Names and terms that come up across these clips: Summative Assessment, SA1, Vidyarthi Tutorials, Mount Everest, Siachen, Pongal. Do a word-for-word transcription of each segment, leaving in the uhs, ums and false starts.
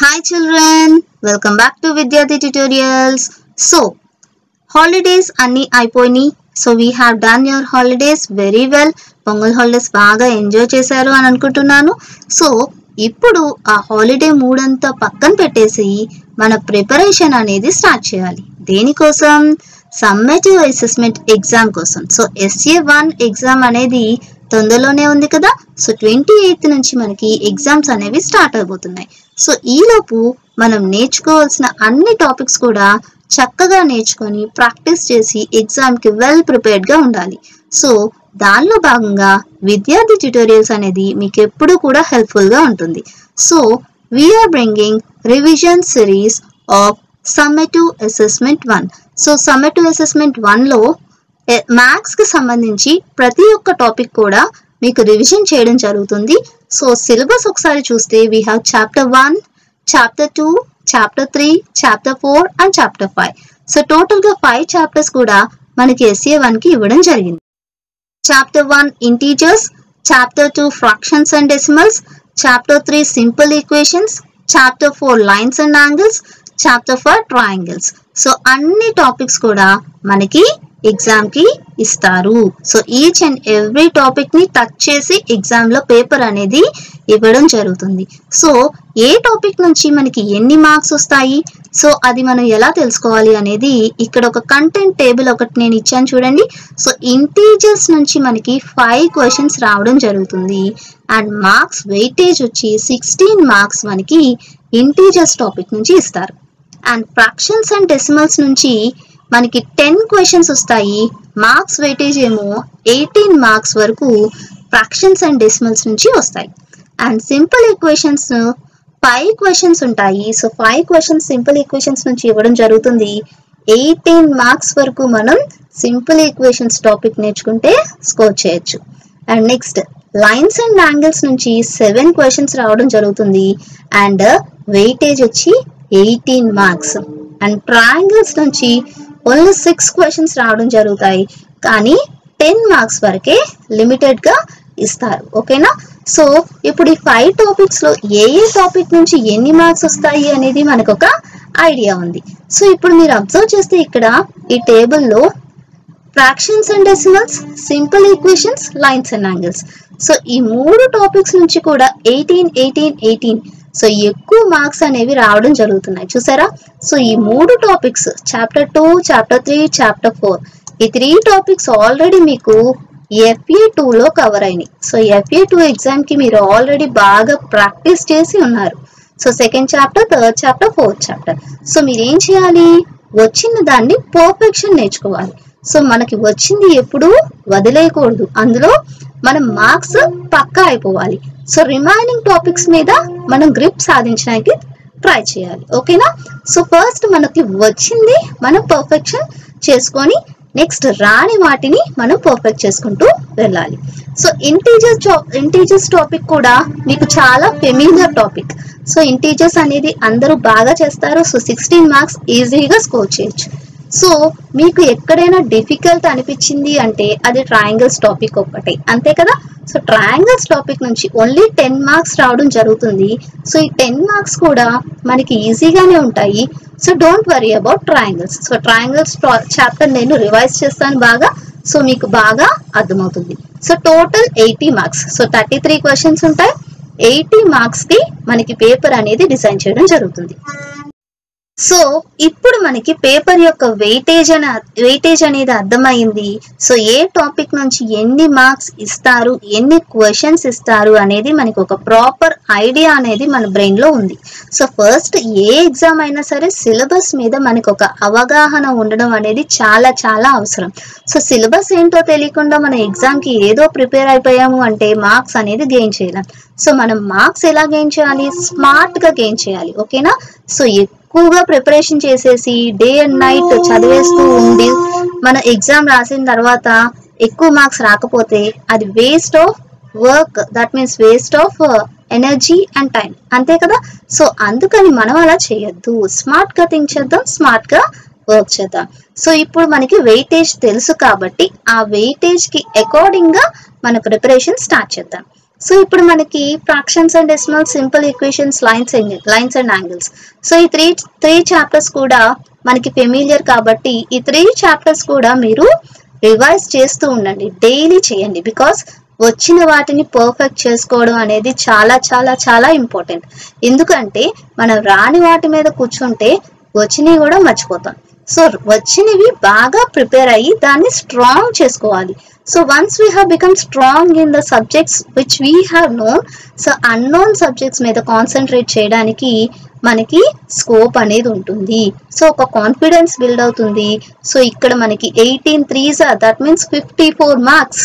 Hi children, welcome back to Vidyarthi Tutorials. So, holidays anni aipoyini. So, we have done your holidays very well. Pongal holidays baga enjoy chesaru ani anukuntunnanu. So, ippudu aa holiday mood anta pakkan pettesi mana preparation anedi start cheyali. Deni kosam? Summative assessment exam kosam. So, S A one exam anedi తొందరలోనే ఉంది కదా. So twenty eighth నుంచి మనకి exams అనేవి start అయిపోతున్నాయి. So ఈలోపు మనం నేర్చుకోవాల్సిన అన్ని టాపిక్స్ కూడా చక్కగా నేర్చుకొని ప్రాక్టీస్ చేసి ఎగ్జామ్కి వెల్ ప్రిపేర్డ్గా ఉండాలి. సో దానిలో భాగంగా విద్యార్థి ట్యుటోరియల్స్ అనేది మీకు ఎప్పుడు కూడా హెల్ప్ఫుల్గా ఉంటుంది. So we are bringing revision series of summative assessment one. So summative assessment వన్లో మ్యాథ్స్కి సంబంధించి ప్రతి ఒక్క టాపిక్ కూడా మీకు రివిజన్ చేయడం జరుగుతుంది. సో సిలబస్ ఒకసారి చూస్తే we have chapter one, chapter two, chapter three, chapter four and chapter five. So టోటల్గా ఫైవ్ చాప్టర్స్ కూడా మనకి S A one కి ఇవ్వడం జరిగింది. Chapter one integers, chapter two fractions and decimals, chapter three simple equations, chapter four lines and angles, chapter five triangles. So అన్ని topics కూడా మనకి exam की इस्तारू. So each and every topic नी touch चेसी एग्जाम लो पेपर अनेदी इव्वडं जरुगुतुंदी. So ये टॉपिक नुंची मनकी एन्नी मार्क्स वस्तायी सो अदि मनं एला तेलुसुकोवाली अनेदी इक्कड ओक कंटेंट टेबल ओकटि नेनु इच्चानु चूडंडी. सो इंटीजर्स नुंची मनकी फाइव क्वेश्चन्स रावडं जरुगुतुंदी अंड मार्क्स वेटेज वच्ची सिक्सटीन मार्क्स मनकी इंटीजर्स टॉपिक नुंची इस्तारू. अंड फ्रैक्शंस अंड डेसिमल्स नुंची మనకి టెన్ క్వశ్చన్స్ వస్తాయి. మార్క్స్ వెయిటేజ్ ఏమో ఎయిటీన్ మార్క్స్ వరకు ఫ్రాక్షన్స్ అండ్ డెసిమల్స్ నుంచి వస్తాయి. And simple equations five questions ఉంటాయి. So five questions simple equations నుంచి ఇవ్వడం జరుగుతుంది. ఎయిటీన్ మార్క్స్ వరకు మనం సింపుల్ ఈక్వేషన్స్ టాపిక్ నేర్చుకుంటే స్కోర్ చేయొచ్చు. And next lines and angles నుంచి సెవెన్ క్వశ్చన్స్ రావడం జరుగుతుంది అండ్ వెయిటేజ్ వచ్చి ఎయిటీన్ మార్క్స్. అండ్ ట్రయాంగిల్స్ నుంచి ఓన్లీ సిక్స్ క్వశ్చన్స్ రావడం జరుగుతాయి కానీ టెన్ మార్క్స్ వరకే లిమిటెడ్గా ఇస్తారు. ఓకేనా. సో ఇప్పుడు ఈ ఫైవ్ టాపిక్స్లో ఏ ఏ టాపిక్ నుంచి ఎన్ని మార్క్స్ వస్తాయి అనేది మనకు ఒక ఐడియా ఉంది. సో ఇప్పుడు మీరు అబ్జర్వ్ చేస్తే ఇక్కడ ఈ టేబుల్లో fractions and decimals, simple equations, lines and angles. So ఈ మూడు టాపిక్స్ నుంచి కూడా ఎయిటీన్ ఎయిటీన్ ఎయిటీన్ సో ఎక్కువ మార్క్స్ అనేవి రావడం జరుగుతున్నాయి. చూసారా. సో ఈ మూడు topics chapter two, chapter three, chapter four ఈ త్రీ టాపిక్స్ ఆల్రెడీ మీకు ఎఫ్ఏ టూలో కవర్ అయినాయి. సో ఎఫ్ఏ టూ ఎగ్జామ్కి మీరు ఆల్రెడీ బాగా ప్రాక్టీస్ చేసి ఉన్నారు. So second chapter, third chapter, fourth chapter. So మీరేం చేయాలి, వచ్చిన దాన్ని పర్ఫెక్షన్ నేర్చుకోవాలి. సో మనకి వచ్చింది ఎప్పుడు వదిలేయకూడదు. అందులో మనం మార్క్స్ పక్కా అయిపోవాలి. సో రిమైనింగ్ టాపిక్స్ మీద మనం గ్రిప్ సాధించడానికి ట్రై చేయాలి. ఓకేనా. సో ఫస్ట్ మనకి వచ్చింది మనం పర్ఫెక్షన్ చేసుకొని నెక్స్ట్ రాని వాటిని మనం పర్ఫెక్ట్ చేసుకుంటూ వెళ్ళాలి. సో ఇంటీజర్స్ ఇంటీజర్స్ టాపిక్ కూడా మీకు చాలా ఫెమిలియర్ టాపిక్. సో ఇంటీజర్స్ అనేది అందరూ బాగా చేస్తారు. సో సిక్స్టీన్ మార్క్స్ ఈజీగా స్కోర్ చేయొచ్చు. సో మీకు ఎక్కడైనా డిఫికల్ట్ అనిపించింది అంటే అది ట్రయాంగిల్స్ టాపిక్ ఒక్కటే, అంతే కదా. సో ట్రయాంగిల్స్ టాపిక్ నుంచి ఓన్లీ టెన్ మార్క్స్ రావడం జరుగుతుంది. సో ఈ టెన్ మార్క్స్ కూడా మనకి ఈజీగానే ఉంటాయి. So don't worry about triangles. So triangles chapter నేను రివైజ్ చేస్తాను బాగా. సో మీకు బాగా అర్థమవుతుంది. So total eighty marks. So thirty three questions ఉంటాయి. ఎయిటీ మార్క్స్కి మనకి పేపర్ అనేది డిజైన్ చేయడం జరుగుతుంది. సో ఇప్పుడు మనకి పేపర్ యొక్క వెయిటేజ్ అనే వెయిటేజ్ అనేది అర్థమైంది. సో ఏ టాపిక్ నుంచి ఎన్ని మార్క్స్ ఇస్తారు, ఎన్ని క్వశ్చన్స్ ఇస్తారు అనేది మనకి ఒక ప్రాపర్ ఐడియా అనేది మన బ్రెయిన్లో ఉంది. సో ఫస్ట్ ఏ ఎగ్జామ్ అయినా సరే సిలబస్ మీద మనకు ఒక అవగాహన ఉండడం అనేది చాలా చాలా అవసరం. సో సిలబస్ ఏంటో తెలియకుండా మన ఎగ్జామ్కి ఏదో ప్రిపేర్ అయిపోయాము అంటే మార్క్స్ అనేది గెయిన్ చేయలేం. సో మనం మార్క్స్ ఎలా గెయిన్ చేయాలి, స్మార్ట్గా గెయిన్ చేయాలి. ఓకేనా. సో ఎక్కువగా ప్రిపరేషన్ చేసేసి డే అండ్ నైట్ చదివేస్తూ ఉండి మన ఎగ్జామ్ రాసిన తర్వాత ఎక్కువ మార్క్స్ రాకపోతే అది waste of work. That means waste of energy and time, అంతే కదా. సో అందుకని మనం అలా చేయొద్దు. స్మార్ట్గా థింక్ చేద్దాం, స్మార్ట్గా వర్క్ చేద్దాం. సో ఇప్పుడు మనకి వెయిటేజ్ తెలుసు కాబట్టి ఆ వెయిటేజ్కి అకార్డింగ్గా మన ప్రిపరేషన్ స్టార్ట్ చేద్దాం. సో ఇప్పుడు మనకి fractions and decimals simple equations lines and lines and angles so ఈ త్రీ త్రీ చాప్టర్స్ కూడా మనకి ఫెమిలియర్ కాబట్టి ఈ త్రీ చాప్టర్స్ కూడా మీరు రివైజ్ చేస్తూ ఉండండి డైలీ చేయండి బికాస్ వచ్చిన వాటిని పర్ఫెక్ట్ చేసుకోవడం అనేది చాలా చాలా చాలా ఇంపార్టెంట్ ఎందుకంటే మనం రాని వాటి మీద కూర్చుంటే వచ్చినవి కూడా మర్చిపోతాం సో వచ్చినవి బాగా ప్రిపేర్ అయ్యి దాన్ని స్ట్రాంగ్ చేసుకోవాలి So once we have become strong in the subjects which we have known, so unknown subjects మీద concentrate చేయడానికి మనకి స్కోప్ అనేది ఉంటుంది సో ఒక కాన్ఫిడెన్స్ బిల్డ్ అవుతుంది సో ఇక్కడ మనకి eighteen threes that means fifty four marks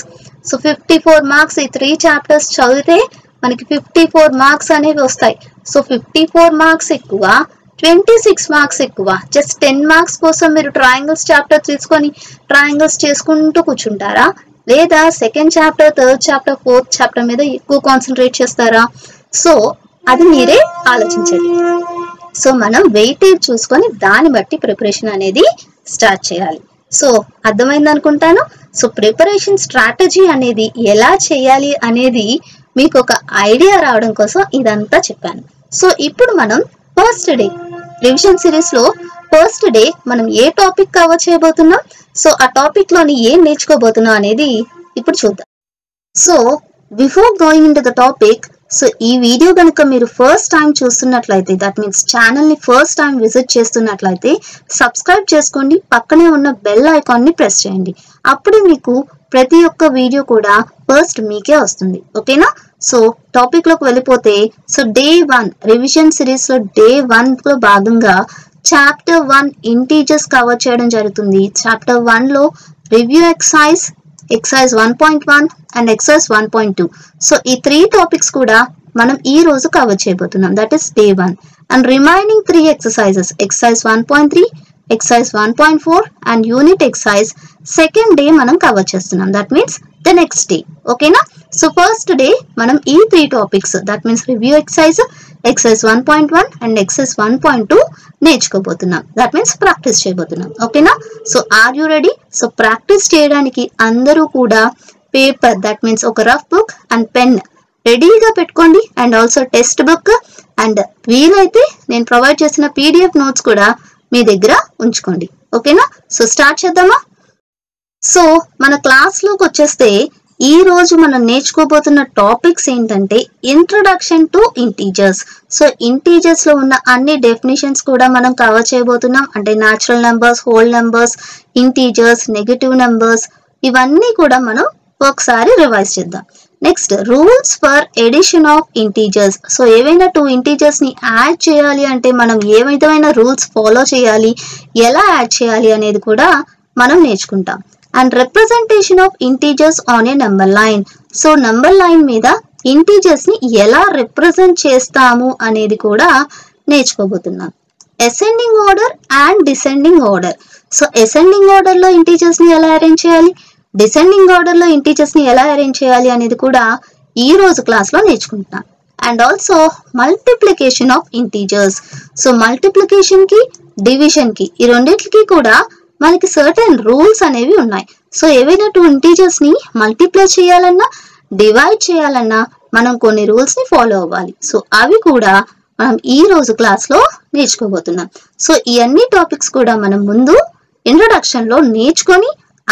so fifty four marks ఈ త్రీ చాప్టర్స్ చదివితే మనకి ఫిఫ్టీ ఫోర్ మార్క్స్ అనేవి వస్తాయి సో ఫిఫ్టీ ఫోర్ మార్క్స్ ఎక్కువ ట్వంటీ సిక్స్ మార్క్స్ ఎక్కువ జస్ట్ టెన్ మార్క్స్ కోసం మీరు ట్రయాంగిల్స్ చాప్టర్ తీసుకొని ట్రయాంగిల్స్ చేసుకుంటూ కూర్చుంటారా లేదా second chapter third chapter fourth chapter మీద ఎక్కువ కాన్సన్ట్రేట్ చేస్తారా సో అది మీరే ఆలోచించండి సో మనం వెయిటేజ్ చూసుకొని దాన్ని బట్టి ప్రిపరేషన్ అనేది స్టార్ట్ చేయాలి సో అర్థమైంది అనుకుంటాను సో ప్రిపరేషన్ స్ట్రాటజీ అనేది ఎలా చేయాలి అనేది మీకు ఒక ఐడియా రావడం కోసం ఇదంతా చెప్పాను సో ఇప్పుడు మనం ఫస్ట్ డే రివిజన్ సిరీస్ లో ఫస్ట్ డే మనం ఏ టాపిక్ కవర్ చేయబోతున్నాం సో ఆ టాపిక్ లోని ఏం నేర్చుకోబోతున్నాం అనేది ఇప్పుడు చూద్దాం so before going in to the topic so ఈ వీడియో కనుక మీరు ఫస్ట్ టైం చూస్తున్నట్లయితే దట్ మీన్స్ ఛానల్ ని ఫస్ట్ టైం విజిట్ చేస్తున్నట్లయితే సబ్స్క్రైబ్ చేసుకోండి పక్కనే ఉన్న బెల్ ఐకాన్ ని ప్రెస్ చేయండి అప్పుడే మీకు ప్రతి ఒక్క వీడియో కూడా ఫస్ట్ మీకే వస్తుంది ఓకేనా సో టాపిక్ లోకి వెళ్ళిపోతే so day one revision series లో డే వన్ లో భాగంగా చాప్టర్ వన్ ఇంటీజర్స్ కవర్ చేయడం జరుగుతుంది చాప్టర్ వన్ లో review exercise exercise one point one and exercise one point two so ఈ త్రీ టాపిక్స్ కూడా మనం ఈ రోజు కవర్ చేయబోతున్నాం that is day one and remaining three exercises exercise one point three exercise one point four and unit exercise second day మనం cover చేస్తున్నాం that means the next day ఓకేనా so first day మనం ఈ three topics that means review exercise exercise one point one and exercise one point two నేర్చుకోబోతున్నాం that means practice చేయబోతున్నాం ఓకేనా so are you ready so practice చేయడానికి అందరూ కూడా paper that means ఒక రఫ్ బుక్ అండ్ పెన్ రెడీగా పెట్టుకోండి and also text book and వీలైతే నేను ప్రొవైడ్ చేసిన పీడిఎఫ్ నోట్స్ కూడా మీ దగ్గర ఉంచుకోండి ఓకేనా సో స్టార్ట్ చేద్దామా సో మన క్లాస్ లోకి వచ్చేస్తే ఈ రోజు మనం నేర్చుకోబోతున్న టాపిక్స్ ఏంటంటే introduction to integers so integers లో ఉన్న అన్ని డెఫినేషన్స్ కూడా మనం కవర్ చేయబోతున్నాం అంటే natural numbers whole numbers integers negative numbers ఇవన్నీ కూడా మనం ఒకసారి రివైజ్ చేద్దాం next rules for addition of integers so ఏవైనా టూ ఇంటీజర్స్ ని యాడ్ చేయాలి అంటే మనం ఏ విధమైన రూల్స్ ఫాలో చేయాలి ఎలా యాడ్ చేయాలి అనేది కూడా మనం నేర్చుకుంటాం and representation of integers on a number line so number line మీద ఇంటీజర్స్ ని ఎలా రిప్రజెంట్ చేస్తాము అనేది కూడా నేర్చుకోబోతున్నాం ascending order and descending order so ascending order లో ఇంటీజర్స్ ని ఎలా అరేంజ్ చేయాలి డిసెండింగ్ ఆర్డర్ లో ఇంటీజర్స్ ని ఎలా అరేంజ్ చేయాలి అనేది కూడా ఈ రోజు క్లాస్ లో నేర్చుకుంటున్నాం and also multiplication of integers so multiplication కి డివిజన్ కి ఈ రెండింటికి కూడా మనకి సర్టెన్ రూల్స్ అనేవి ఉన్నాయి సో ఏవైనా టూ ఇంటీజర్స్ ని మల్టిప్లై చేయాలన్నా డివైడ్ చేయాలన్నా మనం కొన్ని రూల్స్ ని ఫాలో అవ్వాలి సో అవి కూడా మనం ఈ రోజు క్లాస్ లో నేర్చుకోబోతున్నాం సో ఈ అన్ని టాపిక్స్ కూడా మనం ముందు ఇంట్రొడక్షన్ లో నేర్చుకొని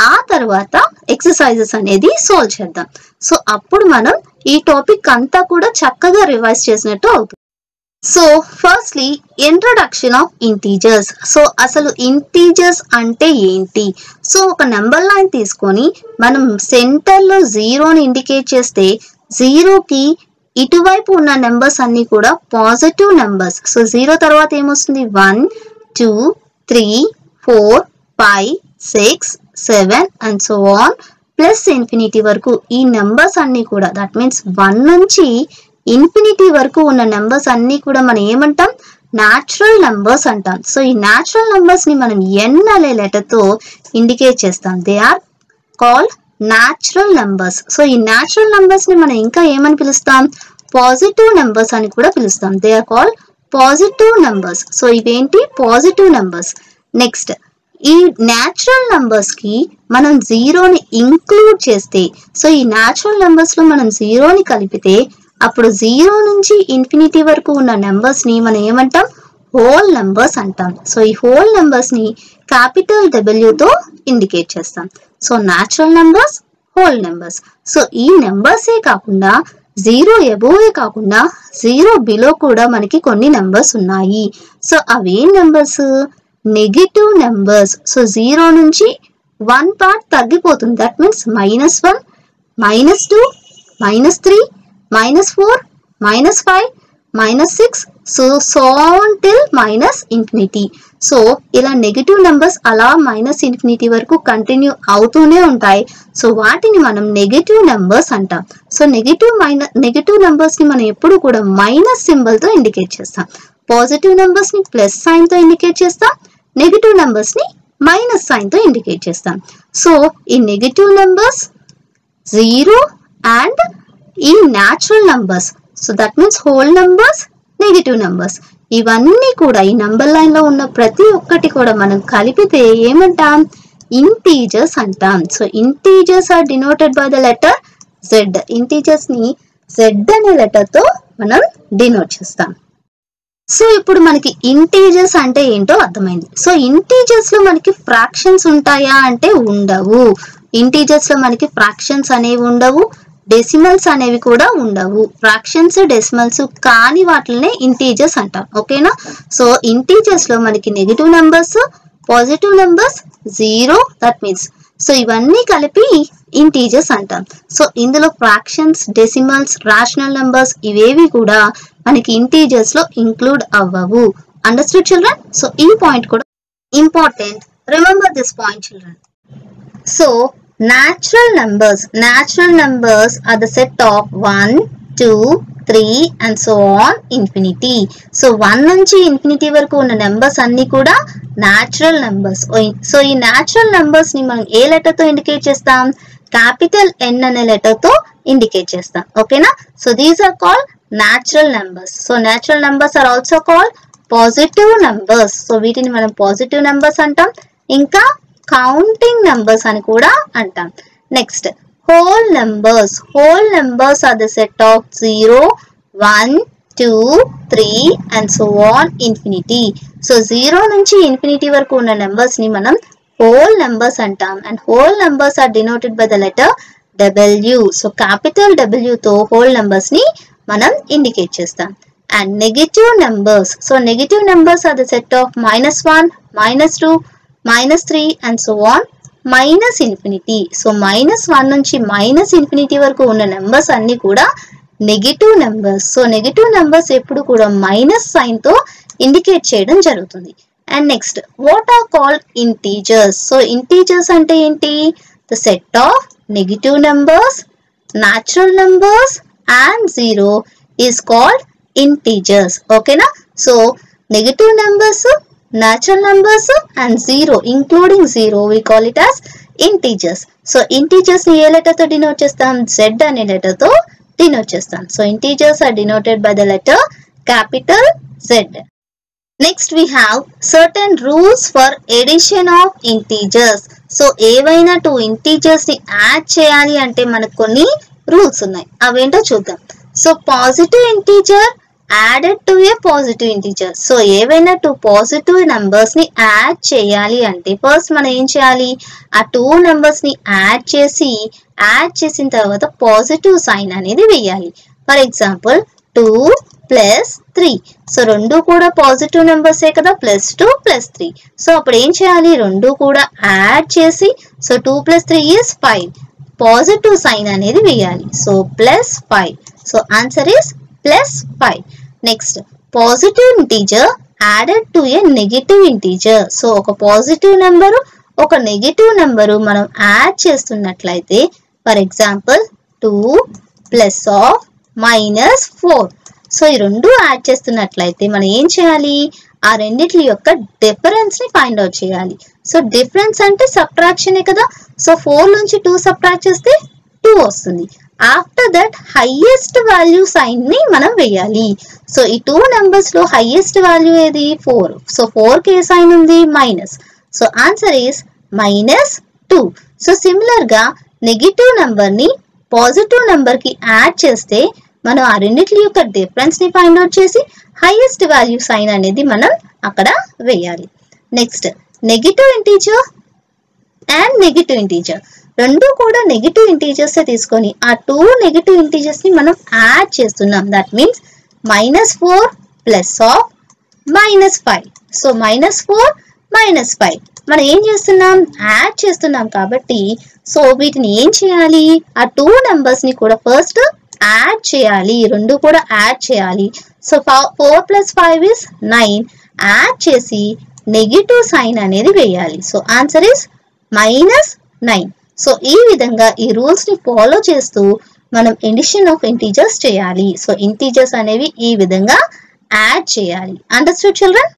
ఆ తర్వాత ఎక్సర్సైజెస్ అనేది సాల్వ్ చేద్దాం సో అప్పుడు మనం ఈ టాపిక్ అంతా కూడా చక్కగా రివైజ్ చేసినట్టు అవుతుంది so firstly introduction of integers so అసలు ఇంటీజర్స్ అంటే ఏంటి సో ఒక నెంబర్ లైన్ తీసుకొని మనం సెంటర్ లో జీరోని ఇండికేట్ చేస్తే జీరోకి ఇటువైపు ఉన్న నెంబర్స్ అన్ని కూడా పాజిటివ్ నెంబర్స్ సో జీరో తర్వాత ఏమొస్తుంది one two three four five six seven and so on plus infinity వరకు ఈ నెంబర్స్ అన్ని కూడా దట్ మీన్స్ వన్ నుంచి ఇన్ఫినిటీ వరకు ఉన్న నెంబర్స్ అన్ని కూడా మనం ఏమంటాం న్యాచురల్ నెంబర్స్ అంటాం సో ఈ న్యాచురల్ నెంబర్స్ ని మనం ఎన్ అనే లెటర్ తో ఇండికేట్ చేస్తాం they are called natural numbers so ఈ న్యాచురల్ నెంబర్స్ ని మనం ఇంకా ఏమని పిలుస్తాం పాజిటివ్ నెంబర్స్ అని కూడా పిలుస్తాం they are called positive numbers so ఇవేంటి positive numbers next natural numbers की మనం zero ని include చేస్తే సో ఈ natural numbers లో మనం zero ని కలిపితే అప్పుడు zero నుంచి infinity వరకు ఉన్న numbers ని మనం ఏమంటాం whole numbers అంటాం. సో ఈ whole numbers ని capital W తో indicate చేస్తాం. So natural numbers whole numbers. So ఈ numbers ఏ కాకుండా జీరో above ఏ కాకుండా జీరో below కూడా మనకి కొన్ని numbers ఉన్నాయి. సో అవే numbers negative numbers. So zero నుంచి వన్ పార్ట్ తగ్గిపోతుంది. That means minus one, minus two, minus three, minus four, minus five, minus six, so so on till minus infinity. So ఇలా negative numbers అలా minus infinity వరకు continue అవుతూనే ఉంటాయి. So వాటిని మనం negative numbers అంటాం. So negative minus negative నెంబర్స్ని మనం ఎప్పుడు కూడా మైనస్ సింబల్తో ఇండికేట్ చేస్తాం. పాజిటివ్ నెంబర్స్ని ప్లస్ సైన్తో ఇండికేట్ చేస్తాం. నెగటివ్ నెంబర్స్ని మైనస్ సైన్తో ఇండికేట్ చేస్తాం. సో ఈ నెగటివ్ నెంబర్స్ జీరో అండ్ ఈ natural numbers, so that means whole numbers, negative numbers, ఇవన్నీ కూడా ఈ నంబర్ లైన్లో ఉన్న ప్రతి ఒక్కటి కూడా మనం కలిపితే ఏమంటాం ఇంటీజర్స్ అంటాం. So integers are denoted by the letter Z. ఇంటీజర్స్ని జెడ్ అనే లెటర్తో మనం డినోట్ చేస్తాం. సో ఇప్పుడు మనకి ఇంటీజర్స్ అంటే ఏంటో అర్థమైంది. సో ఇంటీజర్స్ లో మనకి ఫ్రాక్షన్స్ ఉంటాయా అంటే ఉండవు. ఇంటీజర్స్ లో మనకి ఫ్రాక్షన్స్ అనేవి ఉండవు, డెసిమల్స్ అనేవి కూడా ఉండవు. ఫ్రాక్షన్స్ డెసిమల్స్ కాని వాటినే ఇంటీజర్స్ అంటాం. ఓకేనా? సో ఇంటీజర్స్ లో మనకి negative numbers, positive numbers, zero, that means so ఇవన్నీ కలిపి ఇంటీజర్స్ అంటాం. సో ఇందులో ఫ్రాక్షన్స్, డెసిమల్స్, రాషనల్ నెంబర్స్ ఇవేవి కూడా మనకి ఇంటీజర్స్ లో ఇంక్లూడ్ అవ్వవు. Understood children? సో ఈ పాయింట్ కూడా important. Remember this point children. So natural numbers natural numbers are the set of one, two, three and so on infinity. So one నుంచి infinity వరకు ఉన్న నెంబర్స్ అన్ని కూడా natural numbers. So ఈ natural numbers ని మనం ఏ లెటర్ తో ఇండికేట్ చేస్తాం? క్యాపిటల్ ఎన్ అనే లెటర్ తో ఇండికేట్ చేస్తాం. ఓకేనా? So these are called natural numbers. So natural numbers are also called positive numbers. So వీటిని మనం positive numbers అంటాం, ఇంకా counting numbers అని కూడా అంటాం. Next, whole numbers. Whole numbers are the set of zero, one, two, three and so on infinity. So zero నుంచి infinity వరకు ఉన్న numbers ని మనం whole numbers అంటాం. And whole numbers are denoted by the letter W. So capital W తో whole numbers ని మనం indicate చేస్తాం. And negative numbers. So negative numbers are the set of minus one, minus two, minus three and so on minus infinity. So minus one నుంచి minus infinity వరకు ఉన్న numbers అన్ని కూడా negative numbers. So negative numbers ఎప్పుడు కూడా minus సైన్తో indicate చేయడం జరుగుతుంది. And next, what are called integers? So integers అంటే ఏంటి? The set of negative numbers, natural numbers and zero is called integers. Okay na? So negative numbers, natural numbers and zero including zero we call it as integers. So integers ni ye letter tho denote chestam? Z ane letter tho denote chestam. So integers are denoted by the letter capital Z. Next we have certain rules for addition of integers. So evaina two integers ni add cheyali ante manaku konni rules ఉన్నాయి. అవేంటో చూద్దాం. So positive integer added to a positive integer. So ఏవైనా two positive numbers ని add చేయాలి అంటే first మనం ఏం చేయాలి? ఆ టూ నెంబర్స్ ని యాడ్ చేసి యాడ్ చేసిన తర్వాత పాజిటివ్ సైన్ అనేది వేయాలి. For example two plus three. So రెండు కూడా పాజిటివ్ నెంబర్సే కదా, plus two plus three. So అప్పుడు ఏం చేయాలి? రెండు కూడా యాడ్ చేసి so two plus three is five, positive sign అనేది వేయాలి. So plus five. So answer is plus five. Next, positive integer added to a negative integer. So ఒక positive number ఒక నెగిటివ్ నెంబరు మనం యాడ్ చేస్తున్నట్లయితే for example two plus of minus four. So ఈ రెండు add చేస్తున్నట్లయితే మనం ఏం చేయాలి? ఆ రెండిటి యొక్క డిఫరెన్స్ ని ఫైండ్ అవుట్ చేయాలి. సో డిఫరెన్స్ అంటే సబ్ట్రాక్షనే కదా. సో ఫోర్ నుంచి టూ సబ్ట్రాక్ట్ చేస్తే టూ వస్తుంది. After that highest value sign ని మనం వేయాలి. సో ఈ టూ నెంబర్స్ లో హైయెస్ట్ వాల్యూ ఏది? ఫోర్. సో ఫోర్ కి ఏ సైన్ ఉంది? Minus. So answer is minus two. So similar ga negative number ni positive number ki add cheste మనం ఆ రెండిటి యొక్క డిఫరెన్స్ ని ఫైండ్ అవుట్ చేసి హైయెస్ట్ వాల్యూ సైన్ అనేది మనం అక్కడ వేయాలి. Next negative integer and negative integer రెండు కూడా నెగటివ్ ఇంటీజర్స్ ఏ తీసుకొని ఆ టూ నెగటివ్ ఇంటీజర్స్ ని మనం యాడ్ చేస్తున్నాం. That means minus four plus of minus five. So minus four minus five మనం ఏం చేస్తున్నాం, యాడ్ చేస్తున్నాం. కాబట్టి సో వీటిని ఏం చేయాలి, ఆ టూ నంబర్స్ ని కూడా ఫస్ట్ యాడ్ చేయాలి, రెండు కూడా యాడ్ చేయాలి. So four plus five is nine add చేసి నెగిటివ్ సైన్ అనేది వేయాలి. So answer is minus nine. So ఈ విధంగా ఈ రూల్స్ ని ఫాలో చేస్తూ మనం ఎడిషన్ ఆఫ్ ఇంటీజర్స్ చేయాలి. సో ఇంటీజర్స్ అనేవి ఈ విధంగా యాడ్ చేయాలి. Understood children?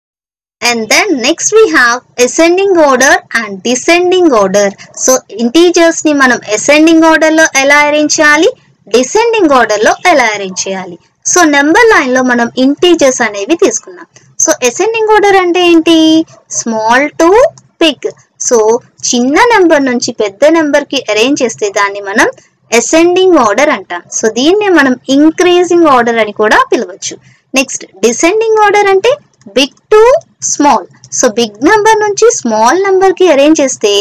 And then next we have ascending order and descending order. So integers ని మనం ascending order లో ఎలా అరేంజ్ చేయాలి, డిసెండింగ్ ఆర్డర్ లో ఎలా అరేంజ్ చేయాలి. సో నెంబర్ లైన్ లో మనం ఇంటీజర్స్ అనేవి తీసుకున్నాం. సో అసెండింగ్ ఆర్డర్ అంటే ఏంటి, స్మాల్ టు బిగ్. సో చిన్న నెంబర్ నుంచి పెద్ద నెంబర్ కి అరేంజ్ చేస్తే దాన్ని మనం అసెండింగ్ ఆర్డర్ అంటాం. సో దీన్నే మనం ఇంక్రీజింగ్ ఆర్డర్ అని కూడా పిలవచ్చు. నెక్స్ట్ డిసెండింగ్ ఆర్డర్ అంటే big to small. So big number నుంచి స్మాల్ నెంబర్ కి అరేంజ్ చేస్తే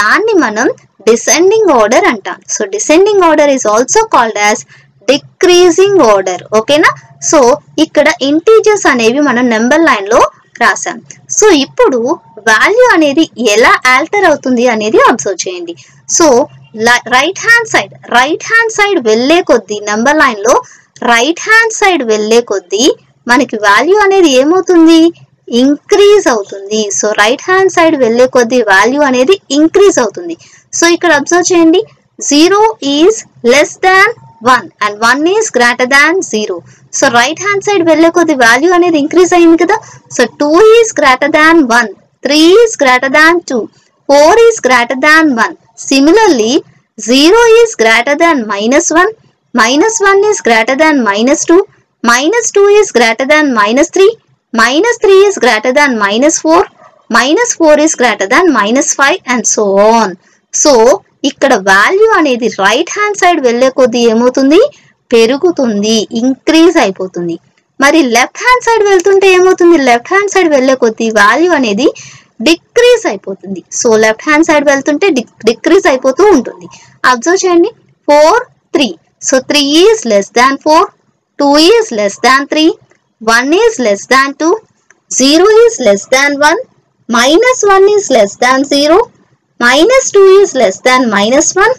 దాన్ని మనం descending order అంటాం. So descending order is also called as decreasing order. ఓకేనా? సో ఇక్కడ ఇంటీజర్స్ అనేవి మనం నెంబర్ లైన్ లో రాసాం. సో ఇప్పుడు వాల్యూ అనేది ఎలా ఆల్టర్ అవుతుంది అనేది అబ్జర్వ్ చేయండి. So right hand side right hand side వెళ్ళే కొద్దీ నెంబర్ లైన్ లో రైట్ హ్యాండ్ సైడ్ వెళ్ళే కొద్దీ మనకి వాల్యూ అనేది ఏమవుతుంది, ఇంక్రీజ్ అవుతుంది. సో రైట్ హ్యాండ్ సైడ్ వెళ్ళే కొద్ది వాల్యూ అనేది ఇంక్రీజ్ అవుతుంది. సో ఇక్కడ అబ్జర్వ్ చేయండి, zero is less than one and one is greater than zero. So right hand side వెళ్ళే కొద్ది వాల్యూ అనేది ఇంక్రీజ్ అయింది కదా. So two is greater than one, three is greater than two, four is greater than one. Similarly zero is greater than minus one, minus one is greater than minus two, minus two is greater than minus three, minus three is greater than minus four, minus four is greater than minus five and so on. So ikkada value anedi right hand side velle koddi emotundi perugutundi, increase ayipotundi. Mari left hand side veltunte emotundi, left hand side velle koddi value anedi decrease ayipotundi. So left hand side veltunte decrease ayipotu untundi. Observe cheyandi, four three. So three is less than four, two is less than three, one is less than two, zero is less than one, minus one is less than zero, minus two is less than minus one,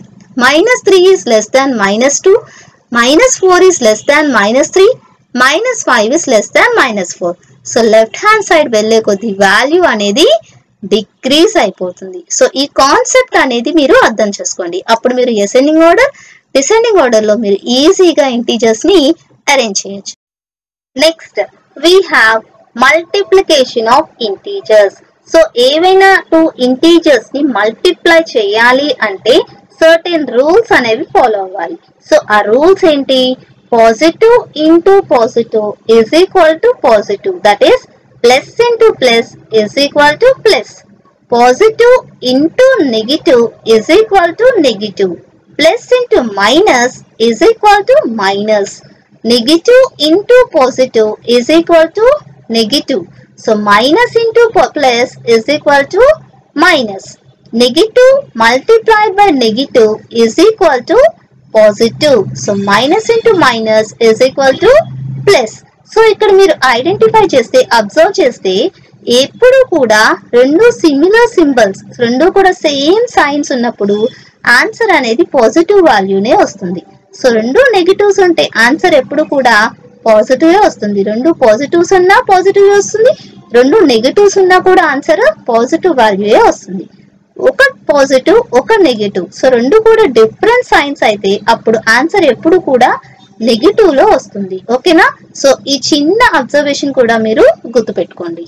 minus three is less than minus two, minus four is less than minus three, minus five is less than minus four. So left hand side velle koddi value anedi decrease ayipotundi. So ee concept anedi meeru అర్థం చేసుకోండి. అప్పుడు మీరు ascending order, descending order lo meeru easy ga integers ni arrange cheyochu. Next we have multiplication of integers. So ఏవైనా two integers ని multiply చేయాలి అంటే certain rules అనేవి follow అవ్వాలి. సో ఆ రూల్స్ ఏంటి, positive into positive is equal to positive, that is plus into plus is equal to plus, positive into negative is equal to negative, plus into minus is equal to minus, negative into positive is equal to negative. So minus into plus is equal to minus, negative multiplied by negative is equal to positive. So minus into minus is equal to plus. So ikkada meeru identify cheste, observe cheste eppudu kuda rendu similar symbols, rendu kuda same signs unnappudu answer anedi positive value ne vastundi. So రెండు negatives ఉంటే answer ఎప్పుడు కూడా పాజిటివే వస్తుంది. రెండు positives ఉన్నా positive వస్తుంది, రెండు negatives ఉన్నా కూడా ఆన్సర్ పాజిటివ్ వాల్యూయే వస్తుంది. ఒక పాజిటివ్ ఒక నెగిటివ్, సో రెండు కూడా డిఫరెంట్ సైన్స్ అయితే అప్పుడు ఆన్సర్ ఎప్పుడు కూడా నెగిటివ్ లో వస్తుంది. ఓకేనా? సో ఈ చిన్న అబ్జర్వేషన్ కూడా మీరు గుర్తుపెట్టుకోండి.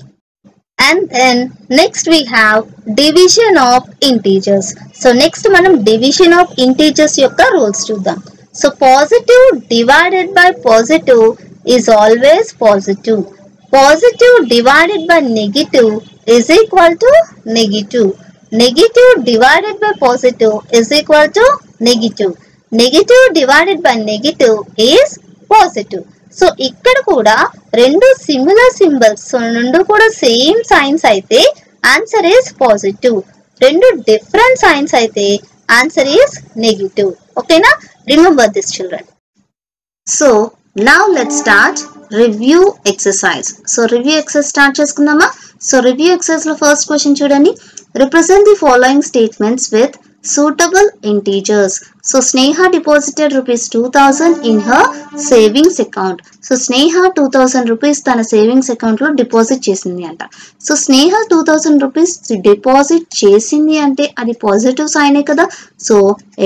And then next we have division of integers. So next మనం division of integers యొక్క rules చూద్దాం. So positive divided by positive is always positive, positive divided by negative is equal to negative. Negative divided by positive is equal to negative. Negative divided by negative is positive. So ఇక్కడ కూడా రెండు similar symbols, so రెండు కూడా same signs అయితే answer is positive. రెండు different signs అయితే answer is negative. Okay na? Remember this children. So now let's start review exercise. So review exercise start చేసుకుందామా. So review exercise లో first question చూడండి. Represent the following statements with suitable integers. So Sneha deposited rupees two thousand in her savings account. So Sneha two thousand rupees tana savings account lo deposit chesindi anta. So Sneha two thousand rupees deposit chesindi ante adi positive sign e kada. So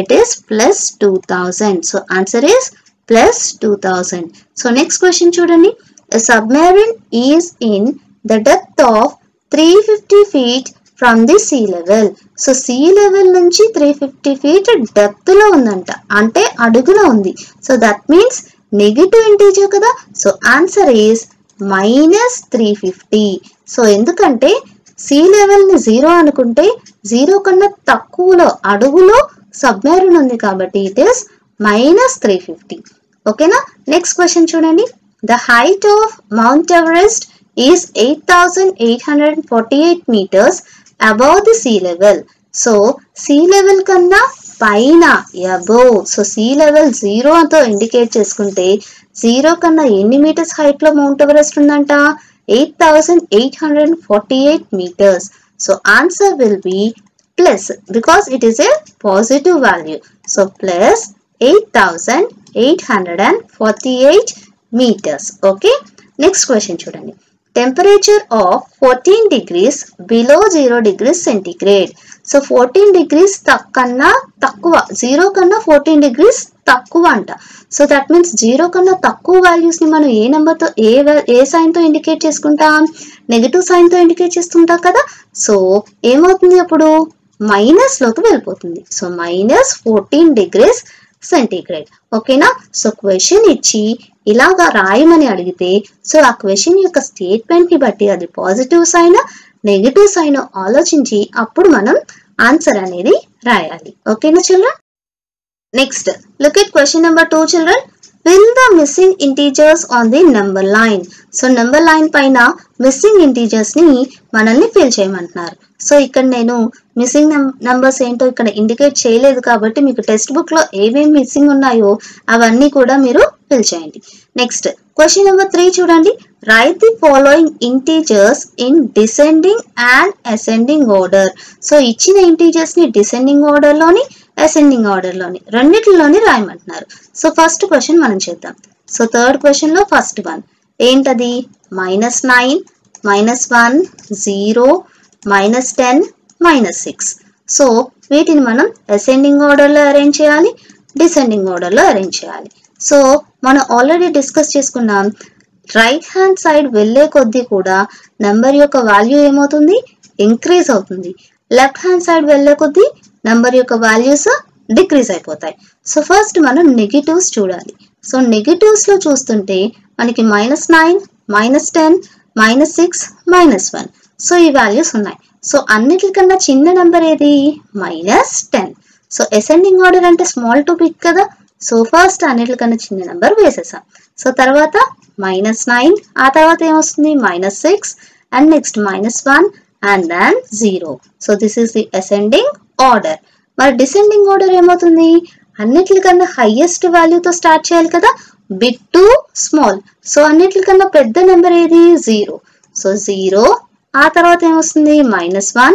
it is plus two thousand. So answer is plus two thousand. So next question chudandi. A submarine is in the depth of three hundred fifty feet from the sea level. So sea level nunchi three hundred fifty feet depth lo undanta ante adugula undi. So that means negative integer kada. So answer is minus three hundred fifty. So endukante sea level ni zero anukunte zero kanna takkulo adugulo submarine undi kabatti it is minus three hundred fifty. Okay na? Next question chudandi. The height of Mount Everest is eight thousand eight hundred forty-eight meters above the sea level. So sea level kanna paina above. So sea level zero anto indicate cheskunte zero kanna enni meters height lo Mount Everest undanta eight thousand eight hundred forty-eight meters. So answer will be plus because it is a positive value. So plus eight thousand eight hundred forty-eight meters. Okay, next question chudandi. Temperature of fourteen degrees below zero degrees centigrade. So fourteen degrees takkanna takkuva zero kanna fourteen degrees takkuva anta. So that means zero kanna takkuva values ni manu a number tho a a sign tho indicate chestuntam, negative sign tho indicate chestuntam kada. So em avutundi appudu minus loku velipotundi. So minus fourteen degrees centigrade. Okay na? So question ichi ఇలాగా రాయమని అడిగితే so ఆ question యొక్క statement ని బట్టి అది positive sign negative sign ఆలోచించి అప్పుడు మనం ఆన్సర్ అనేది రాయాలి. ఓకేనా children? Next look at question number two children. Fill the missing integers on the number line. So number line పైన missing integers ని మనల్ని ఫిల్ చేయమంటున్నారు. సో ఇక్కడ నేను మిస్సింగ్ నంబర్స్ ఏంటో ఇక్కడ ఇండికేట్ చేయలేదు కాబట్టి మీకు టెక్స్ట్ బుక్ లో ఏమేమి మిస్సింగ్ ఉన్నాయో అవన్నీ కూడా మీరు ఫిల్ చేయండి. నెక్స్ట్ క్వశ్చన్ నెంబర్ త్రీ చూడండి. Write the following integers in descending and ascending order. So ఇచ్చిన ఇంటీజర్స్ ని డిసెండింగ్ ఆర్డర్ లోని అసెండింగ్ ఆర్డర్ లోని రెండిట్లోని రాయమంటున్నారు. సో ఫస్ట్ క్వశ్చన్ మనం చేద్దాం. సో థర్డ్ క్వశ్చన్ లో ఫస్ట్ వన్ ఏంటది? Minus nine minus one zero minus ten minus six. So వీటిని మనం అసెండింగ్ ఆర్డర్లో అరేంజ్ చేయాలి, డిసెండింగ్ ఆర్డర్లో అరేంజ్ చేయాలి. సో మనం ఆల్రెడీ డిస్కస్ చేసుకున్నాం, రైట్ హ్యాండ్ సైడ్ వెళ్ళే కొద్దీ కూడా నెంబర్ యొక్క వాల్యూ ఏమవుతుంది? ఇంక్రీజ్ అవుతుంది. లెఫ్ట్ హ్యాండ్ సైడ్ వెళ్ళే కొద్దీ నెంబర్ యొక్క వాల్యూస్ డిక్రీజ్ అయిపోతాయి. సో ఫస్ట్ మనం నెగిటివ్స్ చూడాలి. సో నెగిటివ్స్లో చూస్తుంటే మనకి minus nine minus ten minus six minus one. So ఈ వాల్యూస్ ఉన్నాయి. సో అన్నిటికన్నా చిన్న నెంబర్ ఏది? Minus ten. So ascending order అంటే స్మాల్ టు బిగ్ కదా. సో ఫస్ట్ అన్నిటికన్నా చిన్న నెంబర్ వేసేసాం. సో తర్వాత మైనస్ నైన్, ఆ తర్వాత ఏమొస్తుంది? Minus six and next minus one and then zero. So this is the ascending order. మరి డిసెండింగ్ ఆర్డర్ ఏమవుతుంది? అన్నిటికన్నా హైయెస్ట్ వాల్యూతో స్టార్ట్ చేయాలి కదా, బిగ్ టు స్మాల్. సో అన్నిటికన్నా పెద్ద నెంబర్ ఏది? జీరో. సో జీరో, ఆ తర్వాత ఏమొస్తుంది? Minus one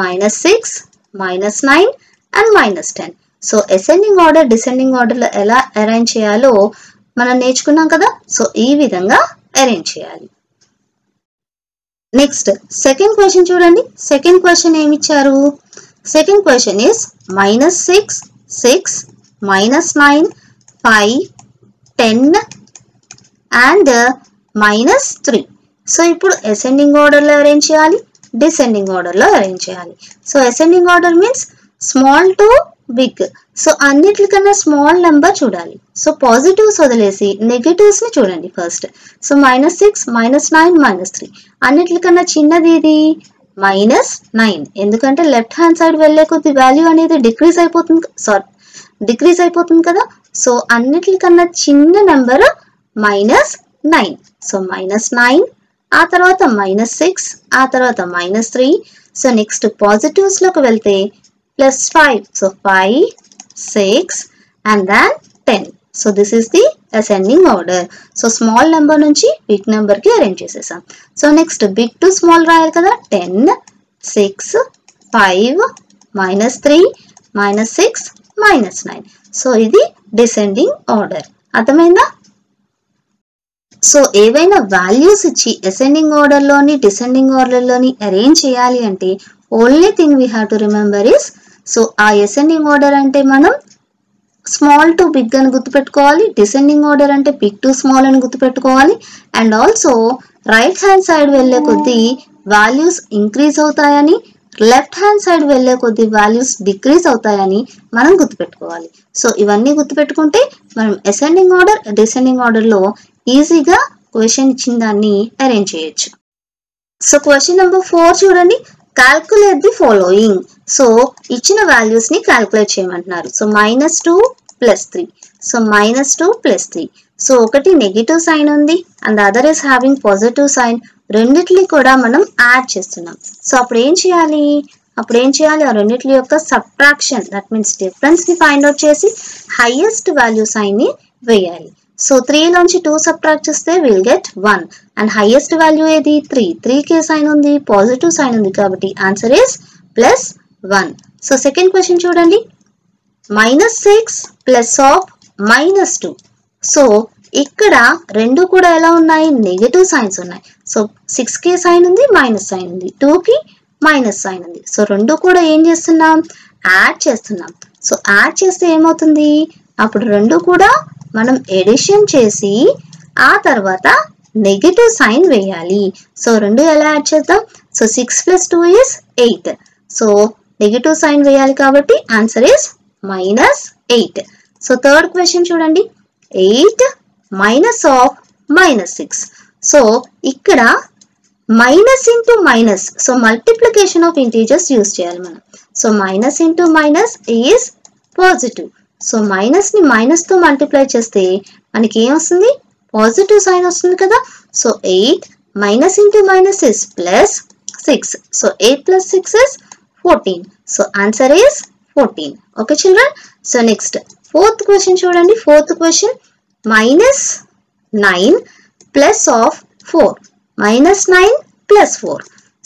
minus six minus nine and minus ten. So ascending order descending ఆర్డర్లో ఎలా అరేంజ్ చేయాలో మనం నేర్చుకున్నాం కదా. సో ఈ విధంగా అరేంజ్ చేయాలి. నెక్స్ట్ సెకండ్ క్వశ్చన్ చూడండి. సెకండ్ క్వశ్చన్ ఏమి ఇచ్చారు? Second question is minus six six minus nine five ten and minus three. So ఇప్పుడు అసెండింగ్ ఆర్డర్లో అరేంజ్ చేయాలి, డిసెండింగ్ ఆర్డర్లో అరేంజ్ చేయాలి. So ascending order means small to big. So అన్నిటి కన్నా స్మాల్ నెంబర్ చూడాలి. సో పాజిటివ్స్ వదిలేసి నెగటివ్స్ ని చూడండి first. So minus six minus nine minus three అన్నిటి కన్నా చిన్నది ఇది మైనస్ నైన్. ఎందుకంటే లెఫ్ట్ హ్యాండ్ సైడ్ వెళ్లే కొద్ది వాల్యూ అనేది డిక్రీజ్ అయిపోతుంది, సారీ డిక్రీజ్ అయిపోతుంది కదా. సో అన్నిటి కన్నా చిన్న number minus nine. So minus nine, ఆ తర్వాత మైనస్ సిక్స్, ఆ తర్వాత minus three. So next positives లోకి వెళ్తే plus five. So five, six and than ten. So this is the ascending order. So small number నుంచి బిగ్ నెంబర్ కి arrange చేసేసాం. So next big to small రాయాలి కదా. Ten, six, five, minus three, minus six, minus nine. So ఇది descending order. అర్థమైందా? So ఏవైనా values ఇచ్చి ascending ఆర్డర్లోని డిసెండింగ్ ఆర్డర్లోని అరేంజ్ చేయాలి అంటే only thing we have to remember is, so ఆ అసెండింగ్ ఆర్డర్ అంటే మనం స్మాల్ టు బిగ్ అని గుర్తుపెట్టుకోవాలి, డిసెండింగ్ ఆర్డర్ అంటే బిగ్ టు స్మాల్ అని గుర్తుపెట్టుకోవాలి. And also right hand side వెళ్ళే కొద్దీ వాల్యూస్ ఇంక్రీజ్ అవుతాయని, లెఫ్ట్ హ్యాండ్ సైడ్ వెళ్ళే కొద్ది వాల్యూస్ డిక్రీజ్ అవుతాయని మనం గుర్తుపెట్టుకోవాలి. సో ఇవన్నీ గుర్తుపెట్టుకుంటే మనం అసెండింగ్ ఆర్డర్ డిసెండింగ్ ఆర్డర్లో ఈజీగా క్వశ్చన్ ఇచ్చిన దాన్ని అరేంజ్ చేయొచ్చు. సో క్వశ్చన్ నెంబర్ ఫోర్ చూడండి. Calculate the following. సో ఇచ్చిన వాల్యూస్ ని క్యాల్కులేట్ చేయమంటున్నారు. So minus two plus three. So minus two plus three. So ఒకటి నెగిటివ్ సైన్ ఉంది and other is having positive sign. రెండిట్లీ కూడా మనం యాడ్ చేస్తున్నాం. సో అప్పుడు ఏం చేయాలి? అప్పుడు ఏం చేయాలి ఆ రెండిట్లీ యొక్క సబ్ట్రాక్షన్, దట్ మీన్స్ డిఫరెన్స్ ని ఫైండ్ అవుట్ చేసి హైయెస్ట్ వాల్యూ సైన్ ని వేయాలి. సో త్రీ నుంచి టూ సబ్ట్రాక్ట్ చేస్తే will get one and highest value ఏది? త్రీ. త్రీకే సైన్ ఉంది, పాజిటివ్ సైన్ ఉంది, కాబట్టి answer is plus one. So second question చూడండి. Minus six plus of minus two. So ఇక్కడ రెండు కూడా ఎలా ఉన్నాయి? నెగటివ్ సైన్స్ ఉన్నాయి. సో సిక్స్ కే సైన్ ఉంది, మైనస్ సైన్ ఉంది, టూ కి మైనస్ సైన్ ఉంది. సో రెండు కూడా ఏం చేస్తున్నాం? యాడ్ చేస్తున్నాం. సో యాడ్ చేస్తే ఏమవుతుంది? అప్పుడు రెండు కూడా మనం ఎడిషన్ చేసి ఆ తర్వాత నెగిటివ్ సైన్ వేయాలి. సో రెండు ఎలా యాడ్ చేద్దాం? So six plus two is eight. So negative sign వేయాలి కాబట్టి answer is minus eight. So third question చూడండి. Eight minus of minus six. So ఇక్కడ minus into minus, so multiplication of integers use చేయాలి మనం. So minus into minus is positive. So minus ని minus తో multiply చేస్తే మనకి ఏం వస్తుంది? పాజిటివ్ సైన్ వస్తుంది కదా. So eight minus into minus is plus six. So eight plus six is fourteen. So answer is fourteen. Okay children. So next fourth question చూడండి. Fourth question minus nine plus of four. Minus nine plus four.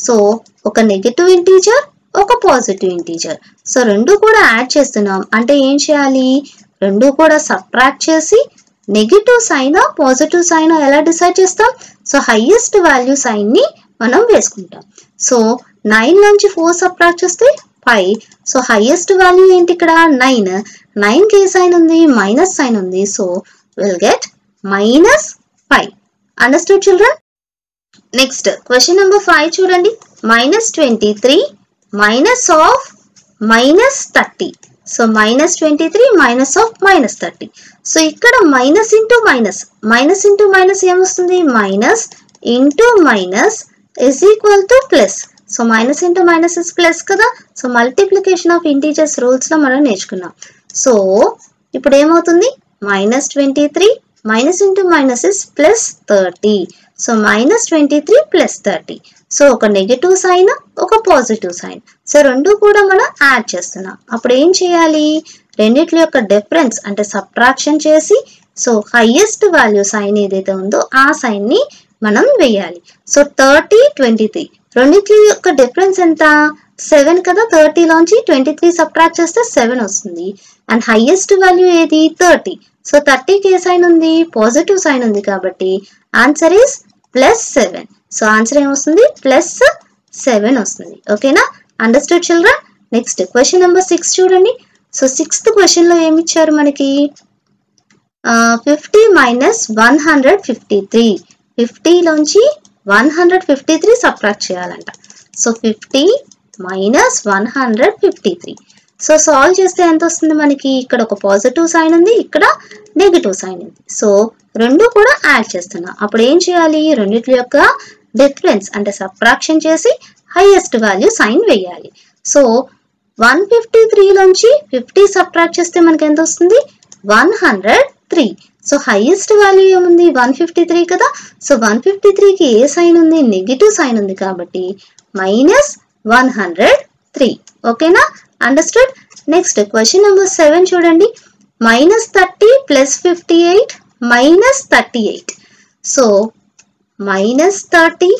So ఒక negative integer, ఒక positive integer. So రెండు కూడా add చేస్తున్నాం అంటే ఏం చేయాలి? రెండు కూడా సబ్ట్రాక్ట్ చేసి నెగిటివ్ సైన్ పాజిటివ్ సైన్ ఎలా డిసైడ్ చేస్తాం? సో హైయెస్ట్ వాల్యూ సైన్ ని మనం వేసుకుంటాం. సో నైన్ నుంచి ఫోర్ సబ్ట్రాక్ట్ చేస్తే ఫైవ్. సో హైయెస్ట్ వాల్యూ ఏంటి ఇక్కడ? నైన్. నైన్ కే సైన్ ఉంది, మైనస్ సైన్ ఉంది. So will get minus five. Understood children? Next question number five చూడండి. Minus twenty three minus of minus thirty. So minus twenty three minus of minus thirty. So ఇక్కడ minus into minus, minus into minus ఏమొస్తుంది? Minus into minus is equal to plus. So minus into minus is plus కదా. So multiplication of integers rules లో మనం నేర్చుకున్నాం. So ఇప్పుడు ఏమవుతుంది? Minus twenty three minus into minus is plus thirty. So minus twenty three plus thirty. So ఒక negative sign, ఒక positive sign. So రెండు కూడా మనం యాడ్ చేస్తున్నాం. అప్పుడు ఏం చేయాలి? రెండిట్ల యొక్క డిఫరెన్స్ అంటే సబ్ట్రాక్షన్ చేసి సో హైయెస్ట్ వాల్యూ సైన్ ఏదైతే ఉందో ఆ సైన్ ని మనం వేయాలి. సో థర్టీ, ట్వంటీ త్రీ రెండిట్ల యొక్క డిఫరెన్స్ ఎంత? సెవెన్ కదా. థర్టీలోంచి ట్వంటీ త్రీ సబ్ట్రాక్ట్ చేస్తే సెవెన్ వస్తుంది అండ్ హైయెస్ట్ వాల్యూ ఏది? థర్టీ. సో థర్టీకి ఏ సైన్ ఉంది? పాజిటివ్ సైన్ ఉంది, కాబట్టి answer is plus seven. So answer ఏమొస్తుంది? ప్లస్ సెవెన్ వస్తుంది. ఓకేనా? Understood children? Next question number six చూడండి. సో సిక్స్త్ క్వశ్చన్ లో ఏమి ఇచ్చారు మనకి? Fifty minus one hundred fifty three. ఫిఫ్టీలోంచి one hundred fifty three subtract చేయాలంట. So fifty minus one hundred fifty three. So solve చేస్తే ఎంత వస్తుంది మనకి? ఇక్కడ ఒక పాజిటివ్ సైన్ ఉంది, ఇక్కడ నెగటివ్ సైన్ ఉంది. సో రెండు కూడా యాడ్ చేస్తున్నాం. అప్పుడు ఏం చేయాలి? రెండిటి యొక్క డిఫరెన్స్ అంటే సబ్ట్రాక్షన్ చేసి హైయెస్ట్ వాల్యూ సైన్ వేయాలి. సో వన్ ఫిఫ్టీ త్రీ నుంచి ఫిఫ్టీ సబ్ట్రాక్ట్ చేస్తే మనకి ఎంత వస్తుంది? One hundred three. So highest value ఏముంది? వన్ ఫిఫ్టీ త్రీ కదా. సో వన్ ఫిఫ్టీ త్రీకి ఏ సైన్ ఉంది? నెగిటివ్ సైన్ ఉంది. కాబట్టి మైనస్ వన్ హండ్రెడ్ త్రీ. ఓకేనా, understood. Next question number seven చూడండి. Minus thirty plus fifty eight minus thirty eight. So minus thirty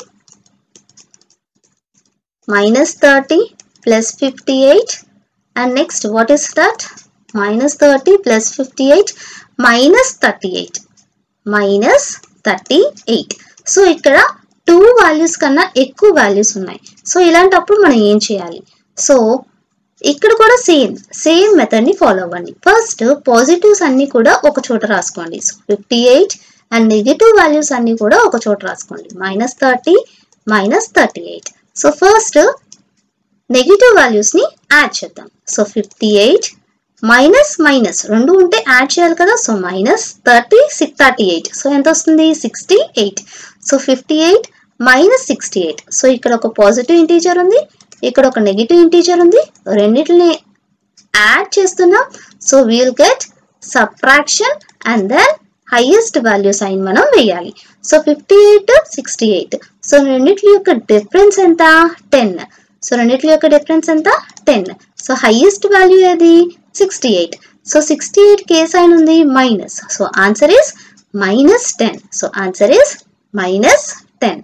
minus thirty plus fifty eight and next what is that? Minus thirty plus fifty eight minus thirty eight minus thirty eight. So ఇక్కడ two values కన్నా ఎక్కువ values ఉన్నాయి. So ఇలాంటప్పుడు మనం ఏం చేయాలి? So ఇక్కడ కూడా సేమ్ సేమ్ మెథడ్ని ఫాలో అవ్వండి. ఫస్ట్ పాజిటివ్స్ అన్నీ కూడా ఒక చోట రాసుకోండి. So fifty eight and negative values అన్నీ కూడా ఒక చోట రాసుకోండి. Minus thirty minus thirty eight. So first negative వాల్యూస్ని యాడ్ చేద్దాం. So fifty eight minus minus రెండు ఉంటే యాడ్ చేయాలి కదా. So minus thirty six thirty eight. So ఎంత వస్తుంది? Sixty eight. So fifty eight minus sixty eight. So ఇక్కడ ఒక పాజిటివ్ ఇంటీజర్ ఉంది, ఇక్కడ ఒక నెగిటివ్ ఇంటీజర్ ఉంది. రెండింటిని యాడ్ చేస్తున్నాం. So we'll get subtraction and then highest value sign మనం వేయాలి. So fifty eight sixty eight. So రెండింటి యొక్క డిఫరెన్స్ ఎంత? టెన్. సో రెండింటి యొక్క డిఫరెన్స్ ఎంత? టెన్. సో హైయెస్ట్ వాల్యూ ఏది? Sixty eight. సో సిక్స్టీ ఎయిట్కి ఏ సైన్ ఉంది? Minus. So answer is minus ten. So answer is minus ten.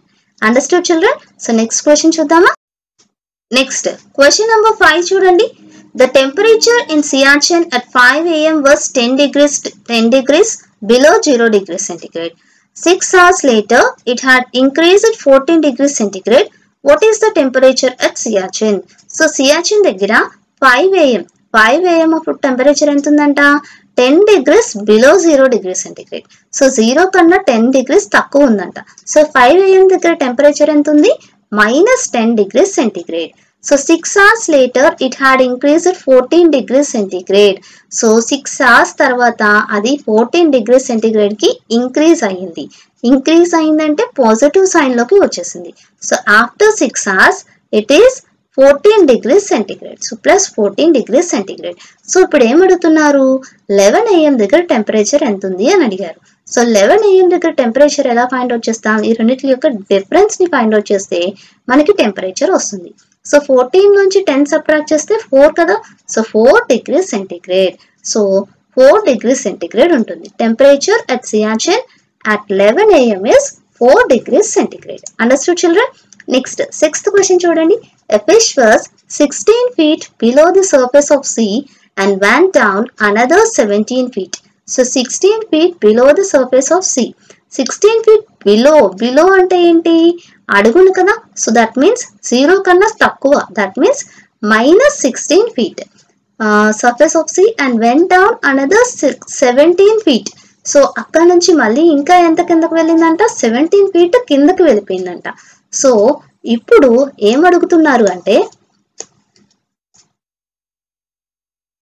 Understood children. So next question చూద్దామా? నెక్స్ట్ క్వశ్చన్ నెంబర్ ఫైవ్ చూడండి. The temperature in Siachen at five AM was ten degrees ten degrees below zero degrees centigrade. Six hours later, it had increased fourteen degrees centigrade. What is the temperature at Siachen? So Siachen దగ్గర five A M five A M అప్పుడు temperature ఎంత ఉందంట? ten degrees below zero degrees centigrade. So zero కన్నా ten degrees తక్కువ ఉందంట. So five A M దగ్గర temperature ఎంత ఉంది? minus ten degrees centigrade. So six hours later it had increased fourteen degrees centigrade. So six hours తర్వాత అది fourteen degrees centigrade కి increase అయ్యింది. ఇంక్రీజ్ అయిందంటే పాజిటివ్ సైన్ లోకి వచ్చేసింది. So after six hours it is fourteen degrees centigrade. So plus fourteen degrees centigrade. So ఇప్పుడు ఏం అడుగుతున్నారు? లెవెన్ ఏఎం దగ్గర టెంపరేచర్ ఎంత ఉంది అని అడిగారు. సో లెవెన్ ఏఎం దగ్గర టెంపరేచర్ ఎలా ఫైండ్ అవుట్ చేస్తాం? ఈ రెండింటి యొక్క డిఫరెన్స్ని ఫైండ్ అవుట్ చేస్తే మనకి టెంపరేచర్ వస్తుంది. సో ఫోర్టీన్ నుంచి టెన్ సబ్ట్రాక్ట్ చేస్తే ఫోర్ కదా. So four degree centigrade. So four degree centigrade ఉంటుంది. Temperature at Siachen at eleven AM is four degree centigrade. Understood children. Next sixth question చూడండి. A fish was sixteen feet below the surface of sea and went down another seventeen feet. So sixteen feet below the surface of sea. sixteen feet below. Below అంటే ఏంటి? అడుగును కదా. So that means zero కన్నా తక్కువ. That means minus sixteen feet. Uh, surface of sea and went down another seventeen feet. So అక్కడ నుంచి మళ్ళీ ఇంకా ఎంత కిందకు వెళ్ళిందంట? సెవెంటీన్ ఫీట్ కిందకు వెళ్ళిపోయిందంట. సో ఇప్పుడు ఏమడుగుతున్నారు అంటే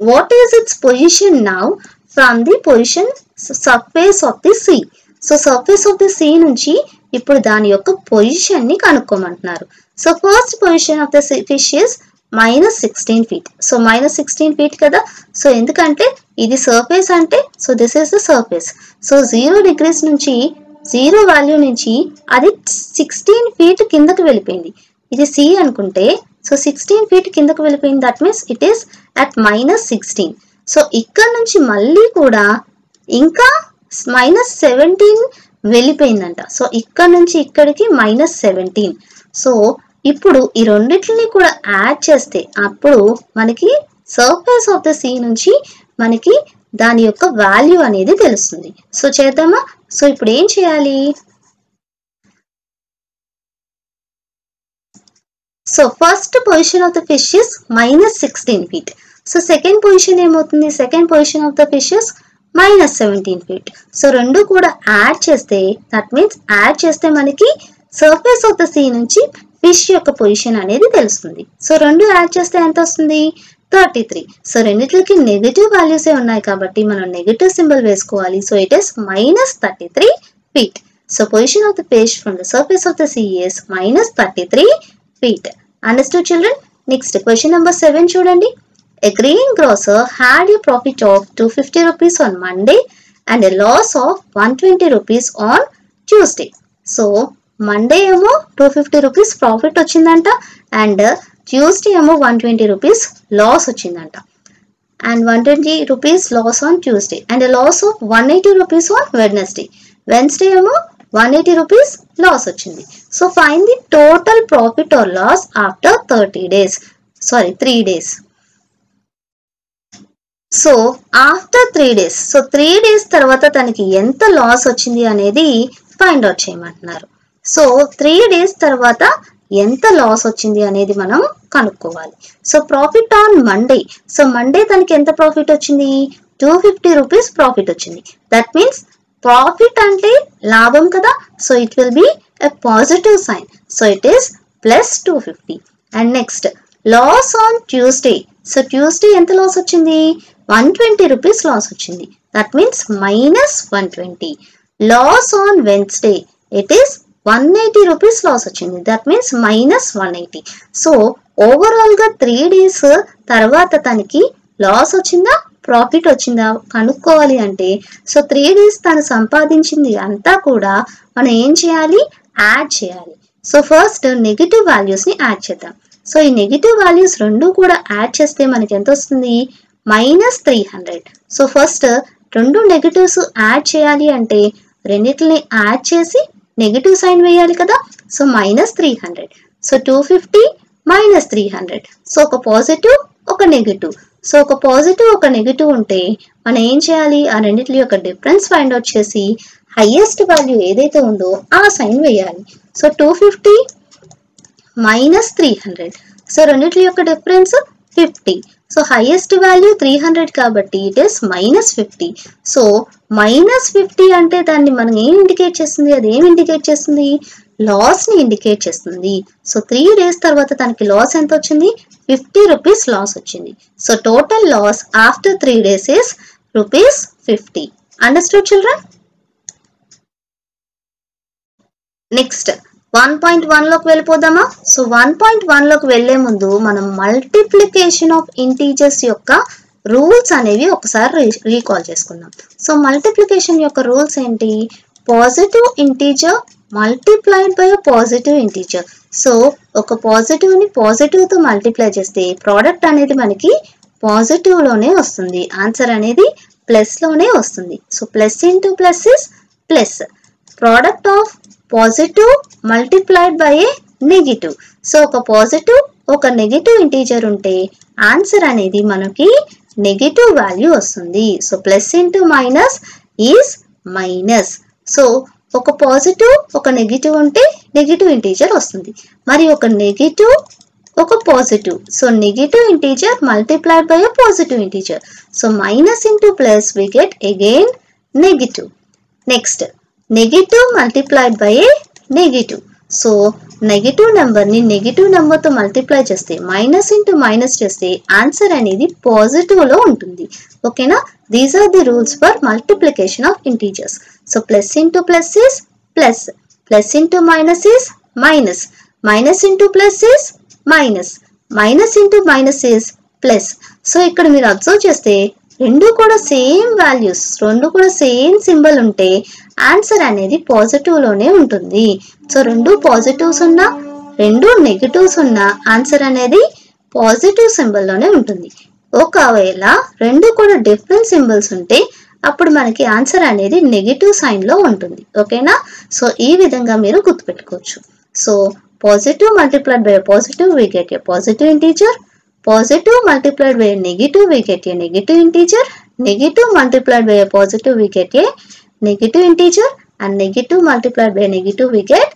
what is its position now from the position surface of the sea. So surface of the sea నుంచి ఇప్పుడు దాని యొక్క పొజిషన్ ని కనుక్కోమంటున్నారు. So first position of the fish is minus sixteen feet. So minus sixteen feet కదా. So ఎందుకంటే ఇది surface అంటే so this is the surface. So zero degrees నుంచి జీరో వాల్యూ నుంచి అది సిక్స్టీన్ ఫీట్ కిందకు వెళ్ళిపోయింది. ఇది సి అనుకుంటే సో సిక్స్టీన్ ఫీట్ కిందకు వెళ్ళిపోయింది. That means it is at minus sixteen. So ఇక్కడ నుంచి మళ్ళీ కూడా ఇంకా మైనస్ సెవెంటీన్ వెళ్ళిపోయిందంట. సో ఇక్కడ నుంచి ఇక్కడికి మైనస్ సెవెంటీన్. సో ఇప్పుడు ఈ రెండింటిని కూడా యాడ్ చేస్తే అప్పుడు మనకి సర్ఫేస్ ఆఫ్ ద సీ నుంచి మనకి దాని యొక్క వాల్యూ అనేది తెలుస్తుంది. సో చేద్దామా? సో ఇప్పుడు ఏం చేయాలి? So first position of the fish is minus sixteen feet. So second position ఏమవుతుంది? Second position of the fish is minus seventeen feet. So రెండు కూడా యాడ్ చేస్తే దట్ మీన్స్ యాడ్ చేస్తే మనకి సర్ఫేస్ ఆఫ్ ద సీ నుంచి fish యొక్క position అనేది తెలుస్తుంది. సో రెండు యాడ్ చేస్తే ఎంత వస్తుంది? Thirty three. So रेंडिट्लोकी नेगेटिव वाल्यूस ए उन्नायि काबट्टी मनम नेगेटिव सिंबल वेसुकोवाली. So it is minus thirty-three feet. So position of the page from the surface of the sea is minus thirty-three feet. Understood children? Next question number seven chudandi. A green grocer had a profit of two hundred fifty rupees on Monday and a loss of one hundred twenty rupees on Tuesday. So Monday emo two hundred fifty rupees profit ochindanta and Tuesday emo one hundred twenty rupees loss ochindanta. And one hundred twenty rupees loss on Tuesday and a loss of one hundred eighty rupees on Wednesday. Wednesday emo one hundred eighty rupees loss ochindi. So find the total profit or loss after thirty days. Sorry, three days. So after three days so three days తర్వాత తనకి ఎంత loss వచ్చింది అనేది find out చేయమంటున్నారు. So three days తర్వాత ఎంత loss వచ్చింది అనేది మనం కనుక్కోవాలి. So profit on Monday. So Monday తనకి ఎంత ప్రాఫిట్ వచ్చింది? టూ ఫిఫ్టీ రూపీస్ ప్రాఫిట్ వచ్చింది. దట్ మీన్స్ ప్రాఫిట్ అంటే లాభం కదా. So it will be a positive sign. So it is plus two fifty. And next loss on Tuesday. So Tuesday ఎంత loss వచ్చింది? one hundred twenty rupees loss ochindi. That means minus one hundred twenty. Loss on Wednesday, it is one hundred eighty rupees loss ochindi. That means minus one hundred eighty. So overall ga three days tarvata taniki loss ochinda profit ochinda kanukovali ante so three days tanu sampadinchindi anta kuda mana em cheyali add cheyali. So first negative values ni add chedam. So ee negative values rendu kuda add chesthe manaki ento vastundi? minus three hundred. So first రెండు negatives add చేయాలి అంటే రెండిటిని యాడ్ చేసి negative sign వేయాలి కదా. So minus three hundred. So two hundred fifty minus three hundred. So ఒక positive ఒక నెగటివ్. సో ఒక పాజిటివ్ ఒక నెగటివ్ ఉంటే మనం ఏం చేయాలి? ఆ రెండిటి యొక్క డిఫరెన్స్ ఫైండ్ అవుట్ చేసి హైయెస్ట్ వాల్యూ ఏదైతే ఉందో ఆ సైన్ వేయాలి. So two hundred fifty minus three hundred. So రెండిటి యొక్క difference fifty. So highest value three hundred కాబట్టి it is minus fifty. So minus fifty అంటే దాన్ని మనం ఏం ఇండికేట్ చేస్తుంది? అది ఏం ఇండికేట్ చేస్తుంది? లాస్ ని ఇండికేట్ చేస్తుంది. సో త్రీ డేస్ తర్వాత తనకి లాస్ ఎంత వచ్చింది? fifty rupees లాస్ వచ్చింది. So total loss after three days is rupees fifty. Understood children? Next one point one లోకి వెళ్ళిపోదామా? సో one point one లోకి వెళ్ళే ముందు మనం మల్టిప్లికేషన్ ఆఫ్ ఇంటీజర్స్ యొక్క రూల్స్ అనేవి ఒకసారి రీకాల్ చేసుకుందాం. సో మల్టిప్లికేషన్ యొక్క రూల్స్ ఏంటి? Positive integer multiplied by positive integer. So ఒక పాజిటివ్ ని పాజిటివ్ తో మల్టిప్లై చేస్తే ప్రోడక్ట్ అనేది మనకి పాజిటివ్ లోనే వస్తుంది. ఆన్సర్ అనేది ప్లస్ లోనే వస్తుంది. So plus into plus is plus. Product of positive multiplied by a negative. So ఒక పాజిటివ్ ఒక నెగిటివ్ ఇంటీజర్ ఉంటే ఆన్సర్ అనేది మనకి నెగిటివ్ వాల్యూ వస్తుంది. So plus into minus is minus. So ఒక పాజిటివ్ ఒక నెగిటివ్ ఉంటే నెగిటివ్ ఇంటీజర్ వస్తుంది. మరి ఒక నెగిటివ్ ఒక positive. So negative integer multiplied by a positive integer. So minus into plus we get again negative. Next negative multiplied by a negative. So negative నెంబర్ని negative నెంబర్తో multiply చేస్తే minus into minus చేస్తే answer అనేది పాజిటివ్లో ఉంటుంది. ఓకేనా? These are the rules for multiplication of integers. So plus into plus is plus. Plus into minus is minus. Minus into plus is minus. Minus into minus is plus. So ఇక్కడ మీరు observe చేస్తే రెండు కూడా same values రెండు కూడా same symbol ఉంటే answer అనేది పాజిటివ్లోనే ఉంటుంది. సో రెండు పాజిటివ్స్ ఉన్నా రెండు నెగిటివ్స్ ఉన్నా ఆన్సర్ అనేది పాజిటివ్ సింబల్లోనే ఉంటుంది. ఒకవేళ రెండు కూడా డిఫరెంట్ సింబల్స్ ఉంటే అప్పుడు మనకి ఆన్సర్ అనేది నెగిటివ్ సైన్లో ఉంటుంది. ఓకేనా? సో ఈ విధంగా మీరు గుర్తుపెట్టుకోవచ్చు. So positive multiplied by positive we get a positive integer. Positive multiplied by negative we get a negative integer. Negative multiplied by a positive we get a negative integer. And negative multiplied by negative we get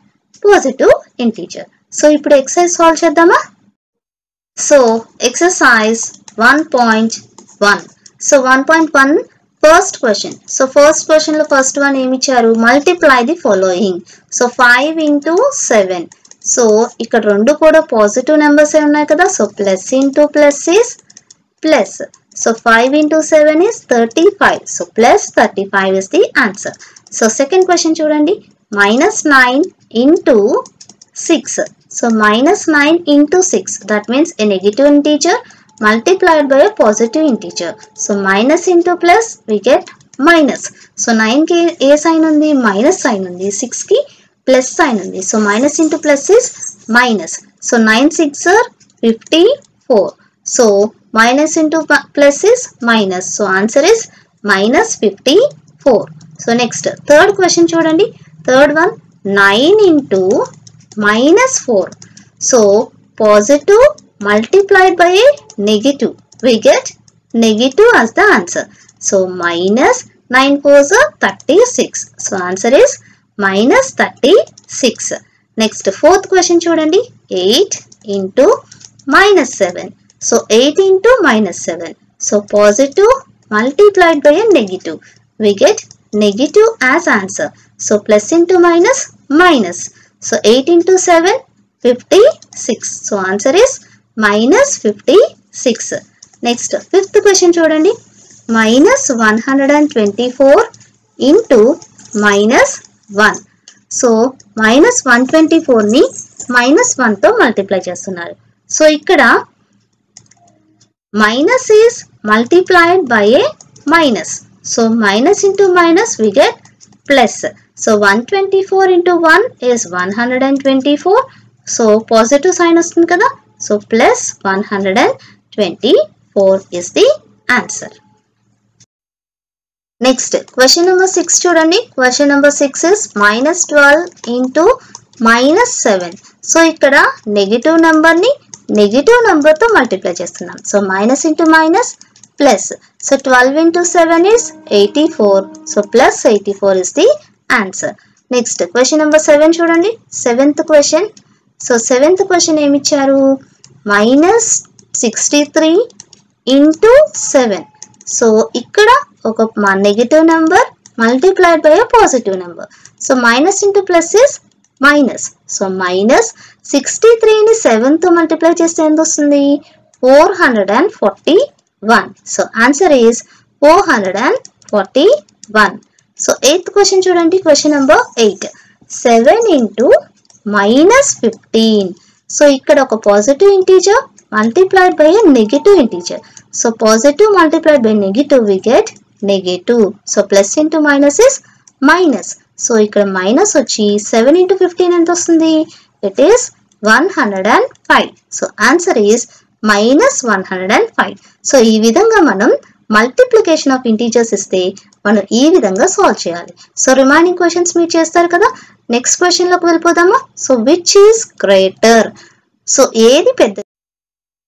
positive integer. So ippudu exercise solve cheddama. So exercise one point one. So one point one first question. So first question lo first one em icharu? Multiply the following. So five into seven. So ఇక్కడ రెండు కూడా positive numbers ఏ ఉన్నాయి కదా. So plus into plus is plus. So five into seven is thirty-five. So plus thirty-five is the answer. So second question chudandi, minus nine into six. So minus nine into six, that means a negative integer multiplied by a positive integer. So minus into plus, we get minus. So nine ki a sign undi, minus sign undi, six ki plus sign undi. So minus into plus is minus. So nine six are fifty-four. So minus into plus is minus. So answer is minus fifty-four. So next third question chudandi, third one, nine into minus four. So positive multiplied by a negative, we get negative as the answer. So minus nine fours are thirty-six. So answer is minus thirty-six. Next fourth question chudandi, eight into minus seven. So eight into minus seven. So positive multiplied by a negative, we get negative as answer. So plus into minus, minus. So eight into seven, fifty-six. So answer is minus fifty-six. Next fifth question chudandi, minus one hundred twenty-four into minus one. So minus one hundred twenty-four ni minus one to multiply chestunaru. So ikkada minus is multiplied by a minus. So minus into minus, we get plus. So one hundred twenty-four into one is one hundred twenty-four. So positive sign vastundi kada. So plus one hundred twenty-four is the answer. Next question number six chudandi. Question number six is minus twelve into minus seven. So ikkada negative number ni negative number to multiply chestunnam. So minus into minus plus. So twelve into seven is eighty-four. So plus eighty-four is the answer. Next question number seven chudandi, seventh question. So seventh question em icharu, minus sixty-three into seven. So ikkada oka negative number multiplied by a positive number. So minus into plus is minus. So minus sixty-three ni seven to multiply chesthe end ostundi, four hundred forty-one. So answer is four hundred forty-one. So eighth question chudandi, question number eight, seven into minus fifteen. So ikkada oka positive integer multiplied by a negative integer. So positive multiplied by negative, we get negative. So plus into minus is minus. So ikkada minus vachi seven into fifteen ento ostundi, it is one hundred five. So answer is minus one hundred five. So ee vidhanga manam multiplication of integers iste manam ee vidhanga solve cheyali. So remaining questions meet chestaru kada. Next question loku velipodama. So which is greater? So edi pedda.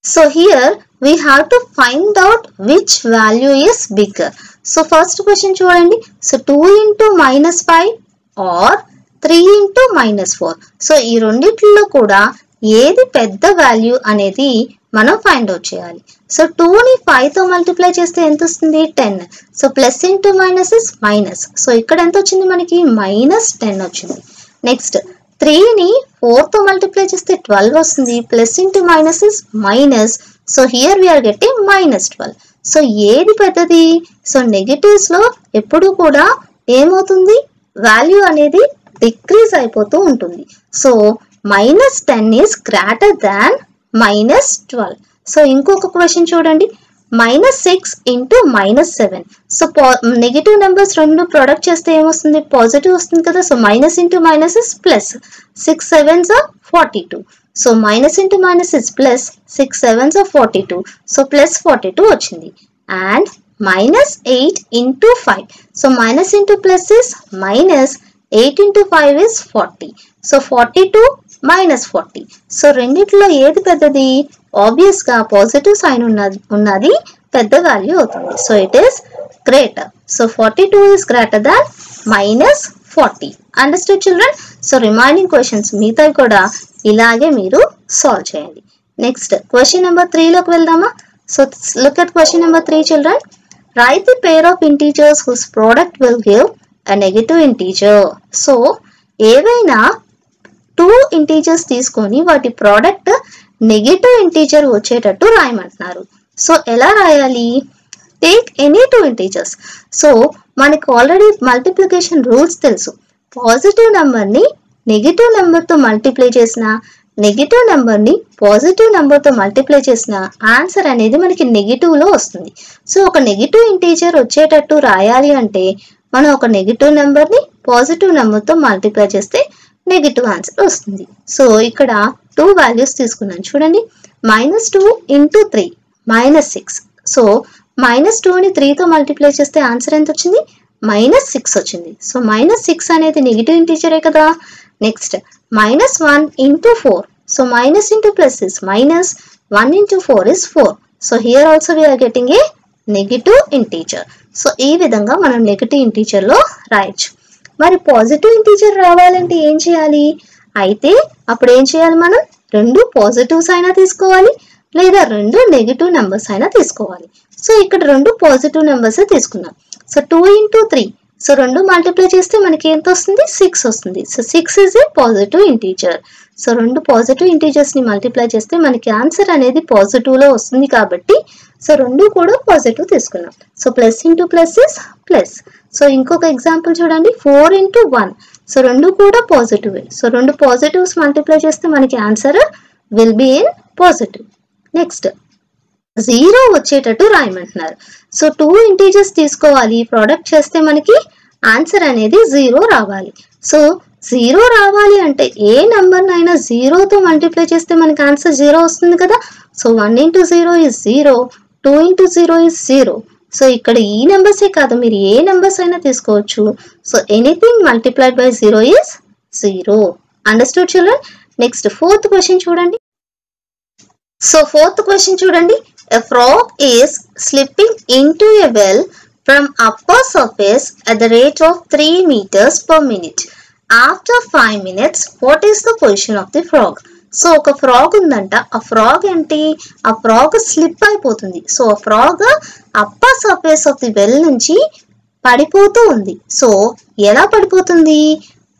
So here we have to find out which value is bigger. So first question chudandi, so two into minus five or three into minus four. So ee renditllo kuda edi pedda value anedi మనం find out చేయాలి. So two ని five తో multiply చేస్తే ఎంత వస్తుంది, ten. So plus into minus is minus. So ఇక్కడ ఎంత వచ్చింది మనకి, మైనస్ ten వచ్చింది. నెక్స్ట్ three ని four తో మల్టిప్లై చేస్తే twelve వస్తుంది. Plus into minus is minus. So here we are getting minus twelve. So ఏది పెద్దది? సో నెగటివ్స్ లో ఎప్పుడు కూడా ఏమవుతుంది, వాల్యూ అనేది డిక్రీజ్ అయిపోతూ ఉంటుంది. So minus ten is greater than minus twelve. So ఇంకొక క్వశ్చన్ చూడండి, minus six into minus seven. So negative numbers రెండు ప్రొడక్ట్ చేస్తే ఏమొస్తుంది, పాజిటివ్ వస్తుంది కదా. So minus into minus is plus, six sevens of forty two. So minus into minus is plus, six sevens of forty two. So plus forty two వచ్చింది. And minus eight into five. So minus into plus is minus, eight into five is forty. So forty two minus forty. So రెండిట్లో ఏది పెద్దది? Obvious గా positive sign ఉన్నది ఉన్నది పెద్ద value అవుతుంది. So it is greater. So forty two is greater than minus forty. Understand children? So remaining questions మిగతా కూడా ఇలాగే మీరు సాల్వ్ చేయండి. నెక్స్ట్ క్వశ్చన్ నెంబర్ త్రీలోకి వెళ్దామా. So look at question number three children, right the pair of integers whose product will give a negative integer. So ఏవైనా two integers తీసుకొని వాటి ప్రోడక్ట్ నెగటివ్ ఇంటీజర్ వచ్చేటట్టు రాయమంటున్నారు. So ela rayali, take any two integers. So manaku already multiplication rules telusu. Positive number ni negative number tho multiply chesina, negative number ni positive number tho multiply chesina answer anedi manaki negative lo vastundi. So oka negative integer vacchetattu rayali ante మనం ఒక negative number ని positive number తో multiply చేస్తే negative answer వస్తుంది. So ఇక్కడ two values తీసుకున్నాను చూడండి, minus two into three minus six. So minus two ని త్రీ తో మల్టిప్లై చేస్తే ఆన్సర్ ఎంత వచ్చింది, మైనస్ సిక్స్ వచ్చింది. సో మైనస్ సిక్స్ అనేది నెగిటివ్ ఇంటీజరే కదా. Next minus one into four. So minus into plus is minus, one into four is four. So here also we are getting a negative integer. So ఈ విధంగా మనం negative ఇంటీజర్లో రాయొచ్చు. మరి positive integer రావాలంటే ఏం చేయాలి అయితే, అప్పుడు ఏం చేయాలి, మనం రెండు పాజిటివ్స్ అయినా తీసుకోవాలి లేదా రెండు నెగిటివ్ నెంబర్స్ అయినా తీసుకోవాలి. సో ఇక్కడ రెండు పాజిటివ్ నెంబర్స్ తీసుకున్నాం. So two into three, so రెండు మల్టిప్లై చేస్తే మనకి ఎంత వస్తుంది, సిక్స్ వస్తుంది. So six is a positive integer. So రెండు పాజిటివ్ ఇంటీజర్స్ ని మల్టిప్లై చేస్తే మనకి ఆన్సర్ అనేది పాజిటివ్ లో వస్తుంది కాబట్టి సో రెండు కూడా పాజిటివ్ తీసుకున్నాం. So plus into plus is plus. So ఇంకొక ఎగ్జాంపుల్ చూడండి, ఫోర్ ఇంటూ వన్. సో రెండు కూడా పాజిటివ్. సో రెండు పాజిటివ్స్ మల్టిప్లై చేస్తే మనకి answer will be in positive. Next zero వచ్చేటట్టు రాయమంటున్నారు. సో టూ ఇంటీజర్స్ తీసుకోవాలి, ప్రోడక్ట్ చేస్తే మనకి ఆన్సర్ అనేది జీరో రావాలి. సో జీరో రావాలి అంటే ఏ నెంబర్నైనా జీరోతో మల్టిప్లై చేస్తే మనకి ఆన్సర్ జీరో వస్తుంది కదా. So one into zero is zero, two into zero is zero. So ఇక్కడ ఈ నెంబర్సే కాదు మీరు ఏ నెంబర్స్ అయినా తీసుకోవచ్చు. So anything multiplied by zero is zero. Understood children? Next fourth question చూడండి. సో ఫోర్త్ క్వశ్చన్ చూడండి, a frog is slipping into a well from upper surface at the rate of three meters per minute. After five minutes, what is the position of the frog? So ఒక frog ఉందంట. ఆ frog ఏంటి, ఆ frog slip అయిపోతుంది. So ఆ frog upper surface of the well నుంచి పడిపోతూ ఉంది. సో ఎలా పడిపోతుంది,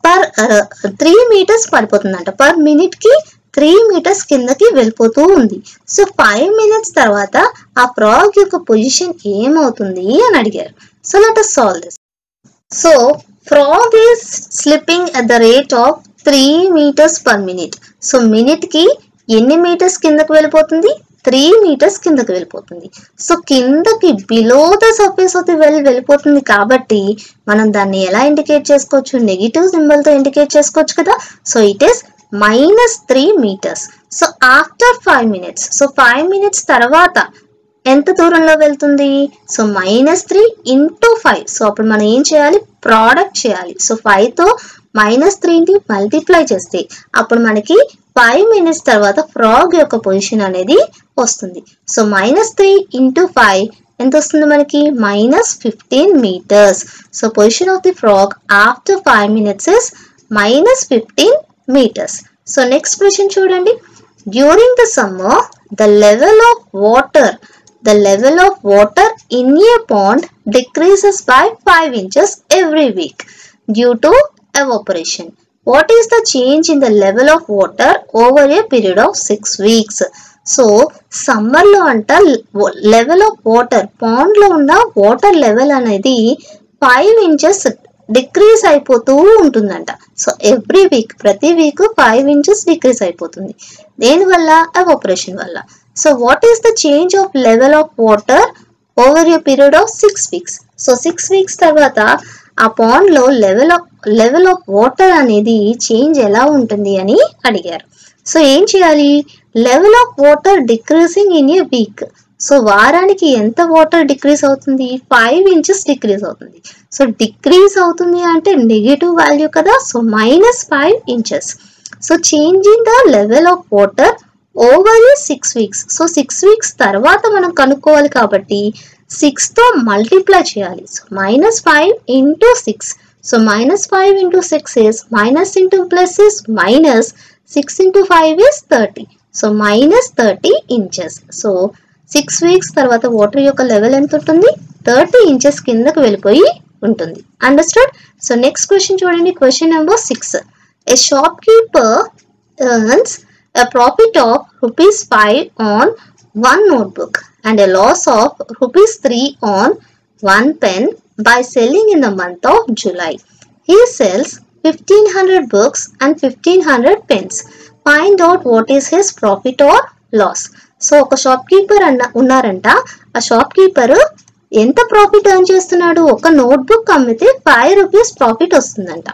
పర్ త్రీ మీటర్స్ పడిపోతుందంట. పర్ మినిట్ కి త్రీ మీటర్స్ కిందకి వెళ్ళిపోతూ ఉంది. సో ఫైవ్ మినిట్స్ తర్వాత ఆ ఫ్రాగ్ యొక్క పొజిషన్ ఏమవుతుంది అని అడిగారు. So let us solve this. So frog is slipping at the rate of three metres per minute. So minute కి ఎన్ని మీటర్స్ కిందకి వెళ్ళిపోతుంది, త్రీ మీటర్స్ కిందకి వెళ్ళిపోతుంది. సో కిందకి below the surface of the well వెళ్ళిపోతుంది కాబట్టి మనం దాన్ని ఎలా ఇండికేట్ చేసుకోవచ్చు, నెగిటివ్ సింబల్ తో ఇండికేట్ చేసుకోవచ్చు కదా. So it is minus three metres. So after five minutes, so five minutes తర్వాత ఎంత దూరంలో వెళ్తుంది, so minus three into five. So అప్పుడు మనం ఏం చేయాలి, ప్రోడక్ట్ చేయాలి. సో ఫైవ్ తో మైనస్ త్రీని మల్టిప్లై చేస్తే అప్పుడు మనకి ఫైవ్ మినిట్స్ తర్వాత ఫ్రాగ్ యొక్క పొజిషన్ అనేది వస్తుంది. So minus three into five ఎంత వస్తుంది మనకి, minus fifteen metres. So position of the frog after five minutes is minus fifteen meters. So next question chudandi, during the summer the level of water the level of water in a pond decreases by five inches every week due to evaporation. What is the change in the level of water over a period of six weeks? So summer లో అంటే level of water, pond లో ఉన్న water level అనేది five inches decrease అయిపోతూ ఉంటుందంట. So every week, ప్రతి week five inches decrease అయిపోతుంది. దేనివల్ల, ఎవాపరేషన్ వల్ల. So what is the change of level of water over a period of six weeks. So six weeks తర్వాత ఆ pond లో level of level of water అనేది change ఎలా ఉంటుంది అని అడిగారు. సో ఏం చేయాలి, level of water decreasing in a week. So వారానికి ఎంత వాటర్ డిక్రీస్ అవుతుంది, ఫైవ్ ఇంచెస్ డిక్రీస్ అవుతుంది. సో డిక్రీస్ అవుతుంది అంటే నెగిటివ్ వాల్యూ కదా. So minus five inches. So change in the level of water over ఈ six weeks. So six weeks తర్వాత మనం కనుక్కోవాలి కాబట్టి సిక్స్ తో మల్టిప్లై చేయాలి. So minus five into six. So minus five into six is minus into plus is minus, six into five is thirty. So minus thirty inches. So six weeks తర్వాత water యొక్క level ఎంత ఉంటుంది, thirty inches కిందకు వెళ్ళిపోయి ఉంటుంది. Understand? So next question చూడండి, question number six. A shopkeeper earns a profit of rupees five on one notebook and a loss of rupees three on one pen by selling in the month of July. He sells fifteen hundred books and fifteen hundred pens. Find out what is his profit or loss. So, oka shopkeeper unnaranta, a shopkeeper enta profit earn chestunnadu, oka notebook ammite five rupees profit ostundanta.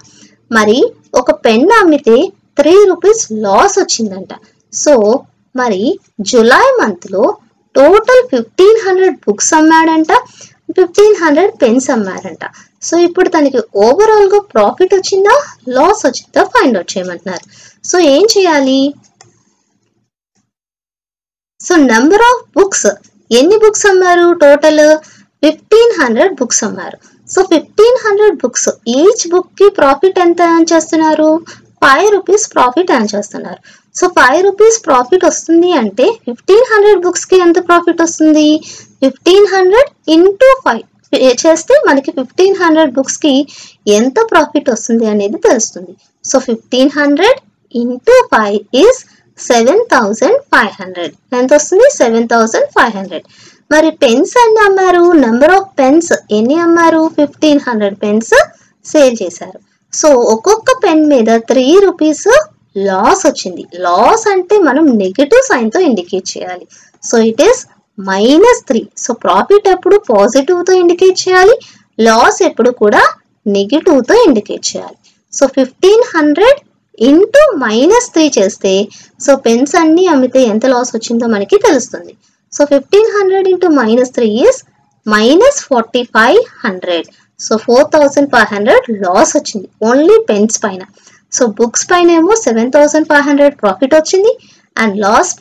Mari oka pen ammite three rupees loss ochindanta. So, mari July month lo total fifteen hundred books ammadanta, fifteen hundred pens ammadanta. So ఇప్పుడు తనకి overall గా profit వచ్చిందా loss వచ్చిందా find out చేయమంటున్నారు. So ఏం చేయాలి? So number of books, ఎన్ని books అమ్మారు? టోటల్ ఫిఫ్టీన్ హండ్రెడ్ బుక్స్ అమ్మారు. So fifteen hundred books each book కి ప్రాఫిట్ ఎంత ఎర్న్ చేస్తున్నారు? ఫైవ్ రూపీస్ ప్రాఫిట్ ఎర్న్ చేస్తున్నారు. సో ఫైవ్ రూపీస్ ప్రాఫిట్ వస్తుంది అంటే ఫిఫ్టీన్ హండ్రెడ్ బుక్స్ కి ఎంత ప్రాఫిట్ వస్తుంది? ఫిఫ్టీన్ హండ్రెడ్ ఇంటూ ఫైవ్ చేస్తే మనకి ఫిఫ్టీన్ హండ్రెడ్ బుక్స్ కి ఎంత ప్రాఫిట్ వస్తుంది అనేది తెలుస్తుంది. So fifteen hundred into five is seven thousand five hundred ఎంత వస్తుంది? సెవెన్ థౌజండ్ ఫైవ్ హండ్రెడ్ మరి పెన్స్ అన్ని అమ్మారు. నెంబర్ ఆఫ్ పెన్స్ ఎన్ని అమ్మారు? ఫిఫ్టీన్ హండ్రెడ్ పెన్స్ సేల్ చేశారు. సో ఒక్కొక్క పెన్ మీద త్రీ రూపీస్ లాస్ వచ్చింది. లాస్ అంటే మనం నెగిటివ్ సైన్ తో ఇండికేట్ చేయాలి. So it is minus three. So profit ఎప్పుడు పాజిటివ్తో ఇండికేట్ చేయాలి, లాస్ ఎప్పుడు కూడా నెగిటివ్తో ఇండికేట్ చేయాలి. So fifteen hundred into minus three చేస్తే సో పెన్స్ అన్ని అమ్మితే ఎంత లాస్ వచ్చిందో మనకి తెలుస్తుంది. So fifteen hundred into minus three is minus forty five hundred so four thousand five hundred loss వచ్చింది ఓన్లీ పెన్స్ పైన. సో బుక్స్ పైన ఏమో seven thousand five hundred profit వచ్చింది and last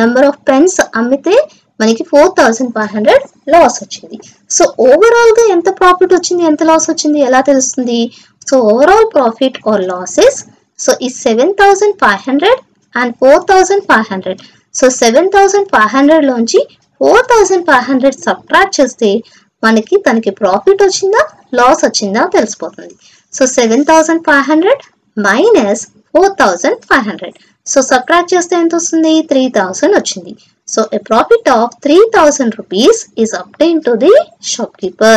number of pens అమ్మితే మనకి four thousand five hundred loss వచ్చింది. So overall గా ఎంత ప్రాఫిట్ వచ్చింది ఎంత లాస్ వచ్చింది ఎలా తెలుస్తుంది? So overall profit or losses so ఈ seven thousand five hundred and four thousand five hundred so seven thousand five hundred లోంచి four thousand five hundred subtract చేస్తే మనకి తనకి ప్రాఫిట్ వచ్చిందా లాస్ వచ్చిందా తెలిసిపోతుంది. So seven thousand five hundred minus four thousand five hundred so subtract చేస్తే ఎంత వస్తుంది? త్రీ థౌసండ్ వచ్చింది. So a profit of three thousand rupees is obtained to the shopkeeper.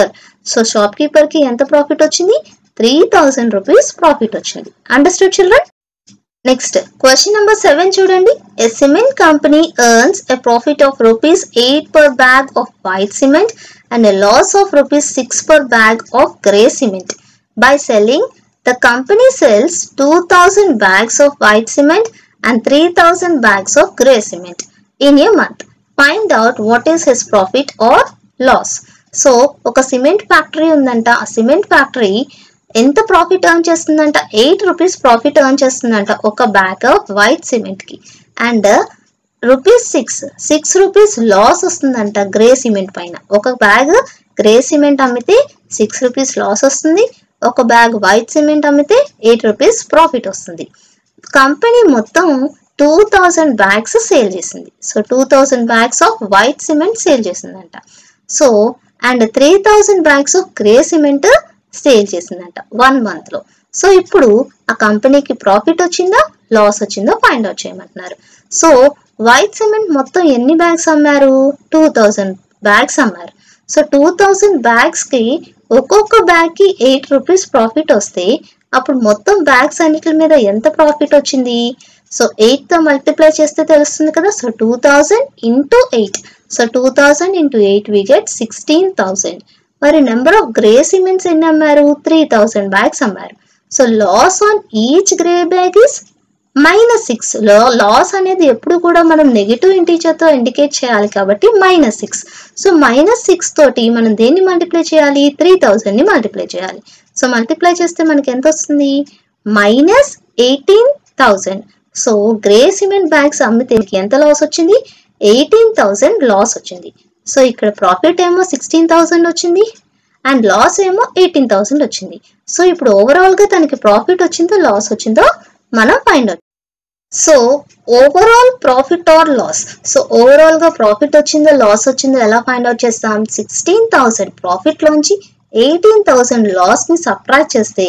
So shopkeeper ki enta profit ochindi? three thousand rupees profit ochindi. Understood children? Next question number seven chudandi. A cement company earns a profit of rupees eight per bag of white cement and a loss of rupees six per bag of grey cement. By selling, the company sells two thousand bags of white cement and three thousand bags of grey cement in a month. Find out what is his profit or loss. So oka cement factory undanta, a cement factory enta profit earn chestundanta? eight rupees profit earn chestundanta oka bag of white cement ki and uh, rupees six six rupees loss ostundanta grey cement paina. Oka bag grey cement ammite six rupees loss ostundi, oka bag white cement ammite eight rupees profit ostundi. Company mottham two thousand bags sale chesindi. So two thousand bags of white cement sale chesindanta. So and three thousand bags of grey cement sale chesindanta one month lo. So ippudu aa company ki profit ochinda loss ochinda find out cheyamantunaru. So white cement mottham enni bags ammaru? two thousand bags ammaru. So two thousand bags ki ఒక్కొక్క bag కి eight rupees profit వస్తే అప్పుడు మొత్తం bags అన్నిటి మీద ఎంత profit వచ్చింది? So eight తో మల్టిప్లై చేస్తే తెలుస్తుంది కదా. So two thousand into eight so two thousand into eight we get sixteen thousand మరి నెంబర్ ఆఫ్ గ్రే సిమెంట్స్ ఎన్ని అమ్మారు? త్రీ థౌజండ్ బ్యాగ్స్ అమ్మారు. So loss on each grey bag is minus six loss అనేది ఎప్పుడు కూడా మనం negative integer తో indicate చేయాలి కాబట్టి minus six so minus six తోటి మనం దేన్ని మల్టిప్లై చేయాలి? త్రీ థౌజండ్ ని మల్టిప్లై చేయాలి. సో మల్టిప్లై చేస్తే మనకి ఎంత వస్తుంది? Minus eighteen thousand so grey cement bags అమ్మితే ఎంత లాస్ వచ్చింది? ఎయిటీన్ థౌజండ్ లాస్ వచ్చింది. సో ఇక్కడ ప్రాఫిట్ ఏమో సిక్స్టీన్ థౌజండ్ వచ్చింది అండ్ లాస్ ఏమో ఎయిటీన్ థౌజండ్ వచ్చింది. సో ఇప్పుడు ఓవరాల్ గా తనకి ప్రాఫిట్ వచ్చిందో లాస్ వచ్చిందో మనం find out. So overall profit or loss so overall గా ప్రాఫిట్ వచ్చిందో లాస్ వచ్చిందో ఎలా ఫైండ్ అవుట్ చేస్తాం? సిక్స్టీన్ థౌసండ్ ప్రాఫిట్ లోంచి ఎయిటీన్ థౌసండ్ లాస్ ని సబ్ట్రాక్ట్ చేస్తే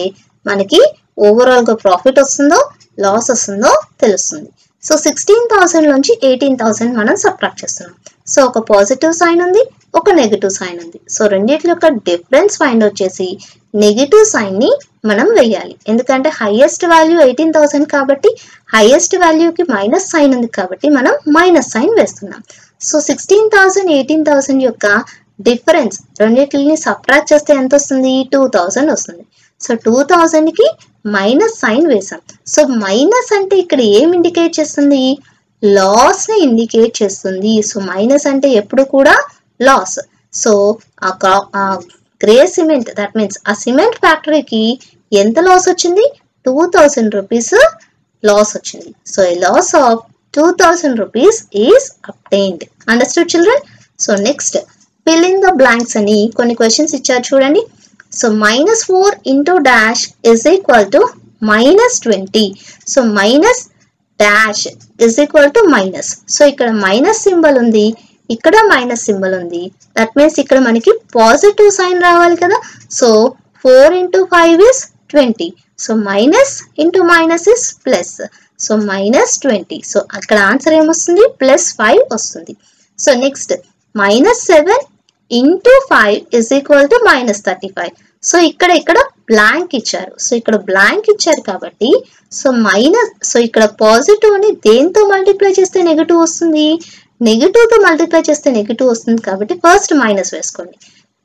మనకి ఓవరాల్ గా ప్రాఫిట్ వస్తుందో లాస్ వస్తుందో తెలుస్తుంది. సో సిక్స్టీన్ థౌసండ్ నుంచి ఎయిటీన్ థౌసండ్ మనం సబ్ట్రాక్ట్ చేస్తున్నాం. సో ఒక పాజిటివ్ సైన్ ఉంది, ఒక నెగిటివ్ సైన్ ఉంది. సో రెండింటి యొక్క డిఫరెన్స్ ఫైండ్ అవుట్ చేసి నెగిటివ్ సైన్ని మనం వేయాలి. ఎందుకంటే హైయెస్ట్ వాల్యూ ఎయిటీన్ థౌసండ్ కాబట్టి హైయెస్ట్ వాల్యూకి మైనస్ సైన్ ఉంది కాబట్టి మనం మైనస్ సైన్ వేస్తున్నాం. So sixteen thousand eighteen thousand యొక్క డిఫరెన్స్ రెండింటిని సబ్ట్రాక్ట్ చేస్తే ఎంత వస్తుంది? టూ థౌసండ్ వస్తుంది. సో టూ థౌసండ్కి మైనస్ సైన్ వేసాం. సో మైనస్ అంటే ఇక్కడ ఏం ఇండికేట్ చేస్తుంది? లాస్ని ఇండికేట్ చేస్తుంది. సో మైనస్ అంటే ఎప్పుడు కూడా లాస్. సో ఆ గ్రే సిమెంట్, దట్ మీన్స్ ఆ సిమెంట్ ఫ్యాక్టరీకి ఎంత లాస్ వచ్చింది? టూ థౌసండ్ రూపీస్ లాస్ వచ్చింది. సో ఈ loss of two thousand rupees is obtained. Understood children? So next fill in the blanks అని కొన్ని క్వశ్చన్స్ ఇచ్చారు చూడండి. So minus four into dash is equal to minus twenty. So minus dash is equal to minus. So ఇక్కడ minus symbol ఉంది, ఇక్కడ minus symbol ఉంది. That means ఇక్కడ మనకి పాజిటివ్ సైన్ రావాలి కదా. So four into five is twenty. So minus into minus is plus. So minus twenty. So అక్కడ answer ఏమొస్తుంది? ప్లస్ ఫైవ్ వస్తుంది. So next minus seven into five is equal to minus thirty five. So ఇక్కడ ఇక్కడ blank ఇచ్చారు. So ఇక్కడ blank ఇచ్చారు కాబట్టి so minus, so ఇక్కడ పాజిటివ్ని దేంతో మల్టిప్లై చేస్తే నెగిటివ్ వస్తుంది? నెగిటివ్తో మల్టిప్లై చేస్తే నెగిటివ్ వస్తుంది కాబట్టి ఫస్ట్ మైనస్ వేసుకోండి.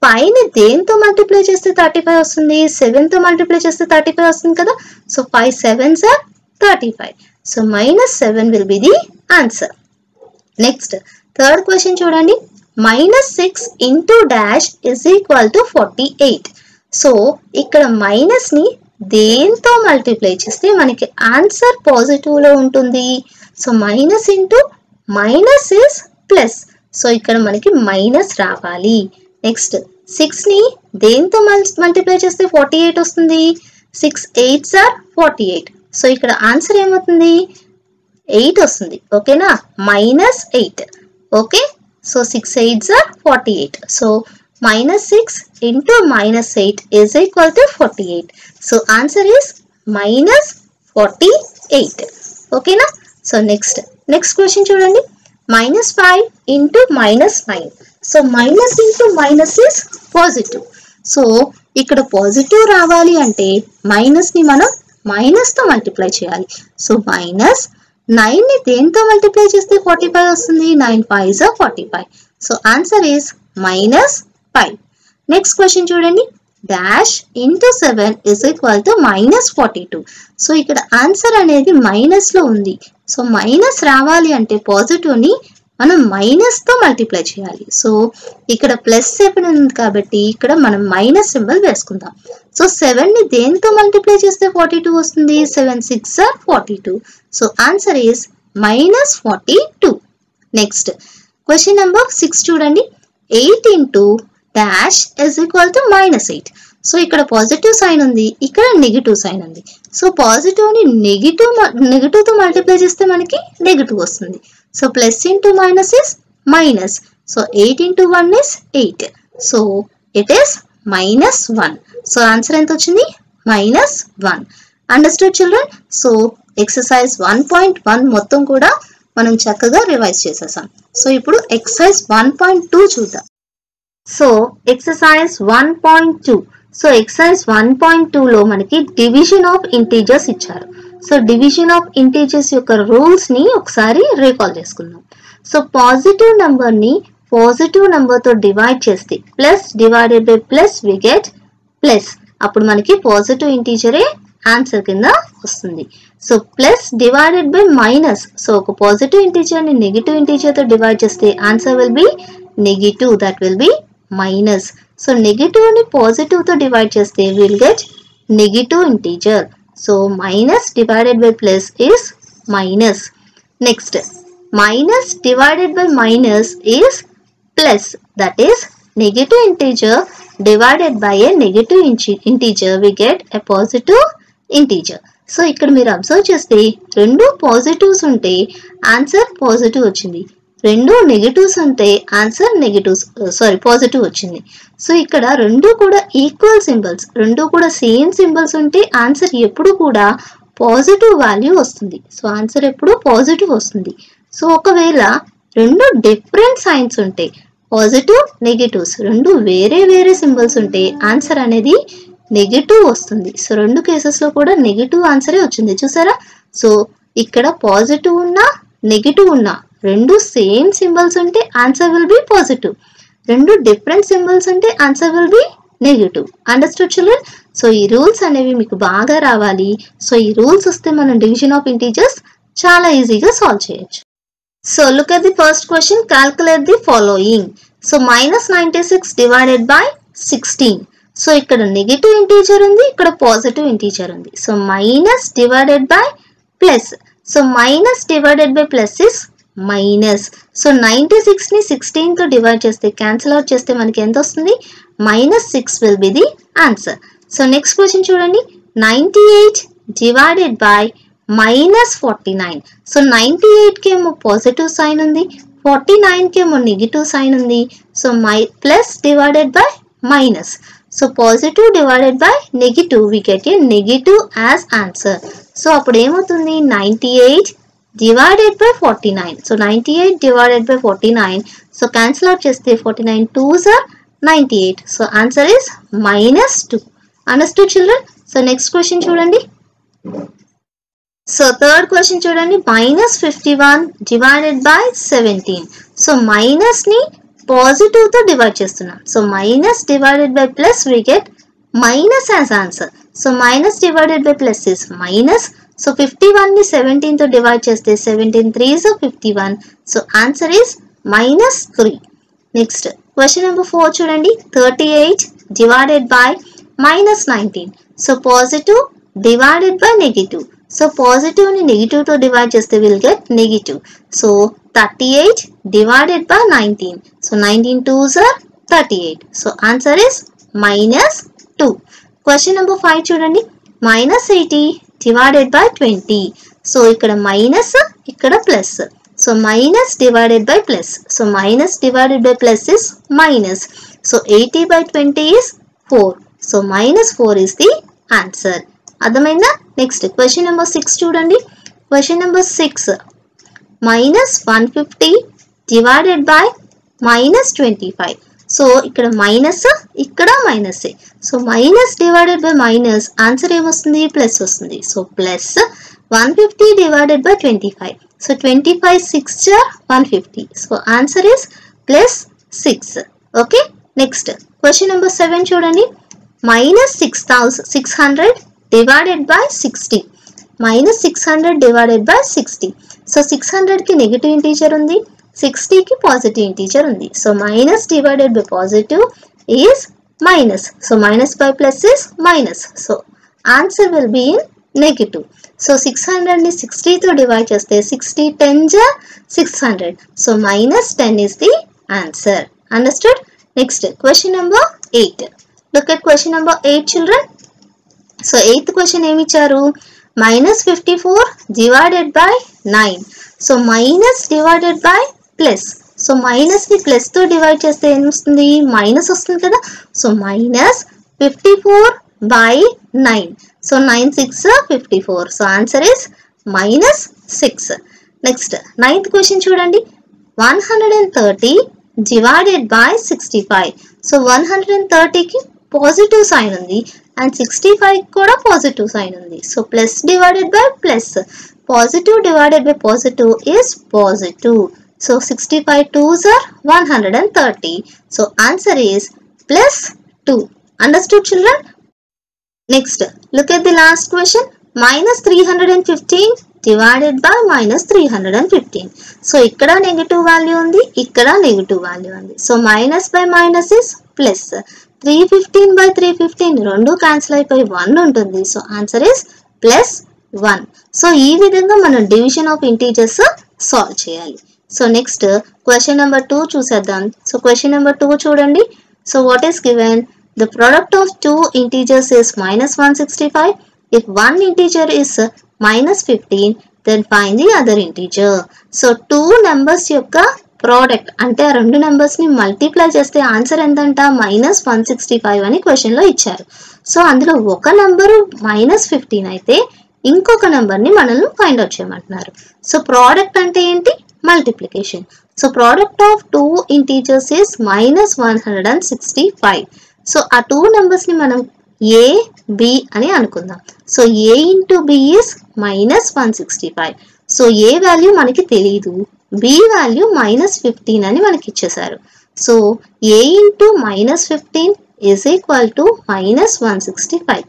ఫైవ్ని దేంతో మల్టిప్లై చేస్తే థర్టీ ఫైవ్ వస్తుంది? సెవెన్తో మల్టిప్లై చేస్తే థర్టీ ఫైవ్ వస్తుంది కదా. So five sevens are thirty five. So minus seven will be the answer. Next third question చూడండి. Minus six into dash is equal to forty eight. So ఇక్కడ మైనస్ని దేంతో multiply చేస్తే మనకి ఆన్సర్ పాజిటివ్లో ఉంటుంది? So minus into minus is plus. So ఇక్కడ మనకి మైనస్ రావాలి. నెక్స్ట్ సిక్స్ని దేంతో మల్టిప్లై చేస్తే ఫార్టీ ఎయిట్ వస్తుంది? Six eights are forty eight. So ఇక్కడ ఆన్సర్ ఏమవుతుంది? ఎయిట్ వస్తుంది. ఓకేనా? Minus eight. Okay. So six eights are forty eight. So minus six into minus eight is equal to forty eight. So answer is minus forty eight. ఓకేనా? So next next question చూడండి. Minus five into minus nine. So minus into minus is positive. So ఇక్కడ positive రావాలి అంటే మైనస్ని మనం మైనస్తో multiply చేయాలి. So minus nine ని దేంతో మల్టిప్లై చేస్తే ఫార్టీ ఫైవ్ వస్తుంది? Nine five is forty five. So answer is minus five. Next question చూడండి. Dash into seven is equal to minus forty two. So ఇక్కడ ఆన్సర్ అనేది మైనస్ లో ఉంది. సో మైనస్ రావాలి అంటే పాజిటివ్ని మనం మైనస్తో మల్టిప్లై చేయాలి. సో ఇక్కడ ప్లస్ సెవెన్ ఉంది కాబట్టి ఇక్కడ మనం మైనస్ సింబల్ వేసుకుందాం. సో సెవెన్ని దేనితో మల్టిప్లై చేస్తే ఫార్టీ టూ వస్తుంది? Seven six are forty two. So answer is minus forty two. Next question number six చూడండి. Eight into dash is equal to minus eight. So ఇక్కడ పాజిటివ్ సైన్ ఉంది, ఇక్కడ negative sign ఉంది. So పాజిటివ్ని negative నెగిటివ్తో multiply చేస్తే మనకి negative వస్తుంది. So plus into minus is minus. So eight into one is eight. So it is minus one. So answer ఎంత వచ్చింది? Minus one. Understood children? So exercise one point one మొత్తం కూడా మనం చక్కగా రివైజ్ చేసేసాం. సో ఇప్పుడు exercise one point two చూద్దాం. So exercise one point two so exercise one point టూలో మనకి డివిజన్ ఆఫ్ ఇంటీజర్స్ ఇచ్చారు. సో డివిజన్ ఆఫ్ ఇంటీజర్స్ యొక్క రూల్స్ని ఒకసారి రీకాల్ చేసుకుందాం. సో పాజిటివ్ నెంబర్ని పాజిటివ్ నెంబర్తో డివైడ్ చేస్తే plus divided by plus we get plus. అప్పుడు మనకి పాజిటివ్ ఇంటీజరే ఆన్సర్ కింద వస్తుంది. So plus divided by minus. So ఒక పాజిటివ్ ఇంటీజర్ని నెగిటివ్ ఇంటీజర్తో డివైడ్ చేస్తే answer will be negative. That will be minus. So నెగిటివ్ని పాజిటివ్తో డివైడ్ చేస్తే will get negative integer. So minus divided by plus is minus. Next minus divided by minus is plus. That is negative integer divided by a negative integer we get a positive integer. So ఇక్కడ మీరు observe చేస్తే రెండు positives ఉంటే answer positive వచ్చింది, రెండు negatives ఉంటే answer negatives sorry positive వచ్చింది. So ఇక్కడ రెండు కూడా ఈక్వల్ సింబల్స్, రెండు కూడా సేమ్ సింబల్స్ ఉంటే ఆన్సర్ ఎప్పుడు కూడా పాజిటివ్ వాల్యూ వస్తుంది. సో ఆన్సర్ ఎప్పుడు పాజిటివ్ వస్తుంది. సో ఒకవేళ రెండు డిఫరెంట్ సైన్స్ ఉంటాయి, పాజిటివ్ నెగటివ్స్ రెండు వేరే వేరే సింబల్స్ ఉంటాయి, ఆన్సర్ అనేది నెగటివ్ వస్తుంది. సో రెండు కేసెస్లో కూడా నెగటివ్ ఆన్సరే వచ్చింది చూసారా. సో ఇక్కడ పాజిటివ్ ఉన్నా నెగటివ్ ఉన్నా రెండు సేమ్ సింబల్స్ ఉంటే ఆన్సర్ విల్ బి పాజిటివ్, రెండు డిఫరెంట్ సింబల్స్ ఉంటే answer will be negative. Understood children. So ఈ రూల్స్ అనేవి మీకు బాగా రావాలి. సో ఈ రూల్స్ వస్తే మనం డివిజన్ ఆఫ్ ఇంటీజర్స్ చాలా ఈజీగా సాల్వ్ చేయొచ్చు. So look at the first question, calculate the following. So minus ninety six divided by sixteen. So ఇక్కడ నెగిటివ్ ఇంటీజర్ ఉంది, ఇక్కడ పాజిటివ్ ఇంటీజర్ ఉంది. So minus divided by plus. So minus divided by plus is minus. So ninety six ని sixteen తో divide చేస్తే cancel out చేస్తే మనకి ఎంత వస్తుంది? Minus six will be the answer. So next question చూడండి, ninety eight divided by minus forty nine. So ninety ఎయిట్కి ఏమో పాజిటివ్ సైన్ ఉంది, ఫార్టీ నైన్కి ఏమో నెగిటివ్ సైన్ ఉంది. So my plus divided by minus. So positive divided by negative we get a negative as answer. So అప్పుడు ఏమవుతుంది? Ninety eight divided by forty nine. So ninety eight divided by forty nine. So cancel out చేస్తే forty nine twos are ninety eight. So answer is minus two. Understood children. So next question చూడండి. So third question చూడండి, minus fifty one divided by seventeen. So minus ని positive తో divide చేస్తున్నాం. So minus divided by plus we get minus as answer. So minus divided by plus is minus. So fifty one ని seventeen తో divide చేస్తే seventeen three so fifty one. So answer is minus three. Next question number four చూడండి, thirty eight divided by minus nineteen. So positive divided by negative. So పాజిటివ్ని నెగిటివ్తో divide చేస్తే will get negative. So thirty eight divided by nineteen. So nineteen twos are thirty eight. So answer is minus two. Question number five చూడండి, minus eighty divided by twenty. So ఇక్కడ minus ఇక్కడ plus. So minus divided by plus. So minus divided by plus is minus. So eighty by twenty is four. So minus four is the answer. అర్థమైందా? Next question number six చూడండి. Question number six, minus one fifty divided by minus twenty five. So ఇక్కడ minus ఇక్కడ మైనసే. So minus divided by minus answer ఏమొస్తుంది? Plus వస్తుంది. So plus one fifty divided by twenty five. So twenty five six one fifty. So answer is plus six. Okay. Next question number seven చూడండి, minus six thousand six hundred divided by sixty. Minus six hundred divided by sixty. So six హండ్రెడ్కి negative integer ఉంది, సిక్స్టీకి positive integer ఉంది. So minus divided by positive is minus. So minus by plus is minus. So answer will be in negative. So six హండ్రెడ్ని సిక్స్టీతో divide చేస్తే sixty ten జా six hundred. So minus ten is the answer. Understood. Next question number eight. Look at question number eight children. So eighth question ఏమి ఇచ్చారు? Minus fifty four divided by nine. So minus divided by plus. So మైనస్ని ప్లస్తో divide చేస్తే ఏం వస్తుంది? Minus వస్తుంది కదా. So minus fifty four by nine. So nine six fifty four. So answer is minus six. Next ninth question చూడండి, one hundred and thirty divided by sixty five. So one hundred and థర్టీకి positive sign ఉంది and sixty five కూడా positive sign ఉంది. So plus divided by plus. Positive divided by positive is positive. So sixty five twos are one hundred and thirty. So answer is plus two. Understood children. Next look at the last question, minus three hundred and fifteen divided by minus three hundred and fifteen. So ఇక్కడ negative value ఉంది, ఇక్కడ negative value ఉంది. So minus by minus is plus. Three fifteen by three fifteen రెండు cancel అయిపోయి one ఉంటుంది. So answer is plus one. So ఈ విధంగా మనం డివిజన్ ఆఫ్ ఇంటీజర్స్ సాల్వ్ చేయాలి. So next question number two చూసేద్దాం. సో క్వశ్చన్ నెంబర్ టూ చూడండి. So what is given? The product of two integers is minus one sixty five. If one integer is minus fifteen, then find the other integer. So two numbers yokka product ante aa rendu numbers ni multiply chesthe answer entanta minus one sixty-five ani question lo icharu. So andulo oka number minus fifteen aithe ఇంకొక number ని మనల్ని find out చేయమంటున్నారు. So product అంటే ఏంటి? Multiplication. So product of two integers is minus one sixty five. So ఆ two numbers ని మనం A B అని అనుకుందాం. So A into B is minus one sixty five. So A value మనకి తెలియదు, బి వాల్యూ మైనస్ ఫిఫ్టీన్ అని మనకి ఇచ్చేసారు. So A into minus fifteen is equal to minus one sixty five.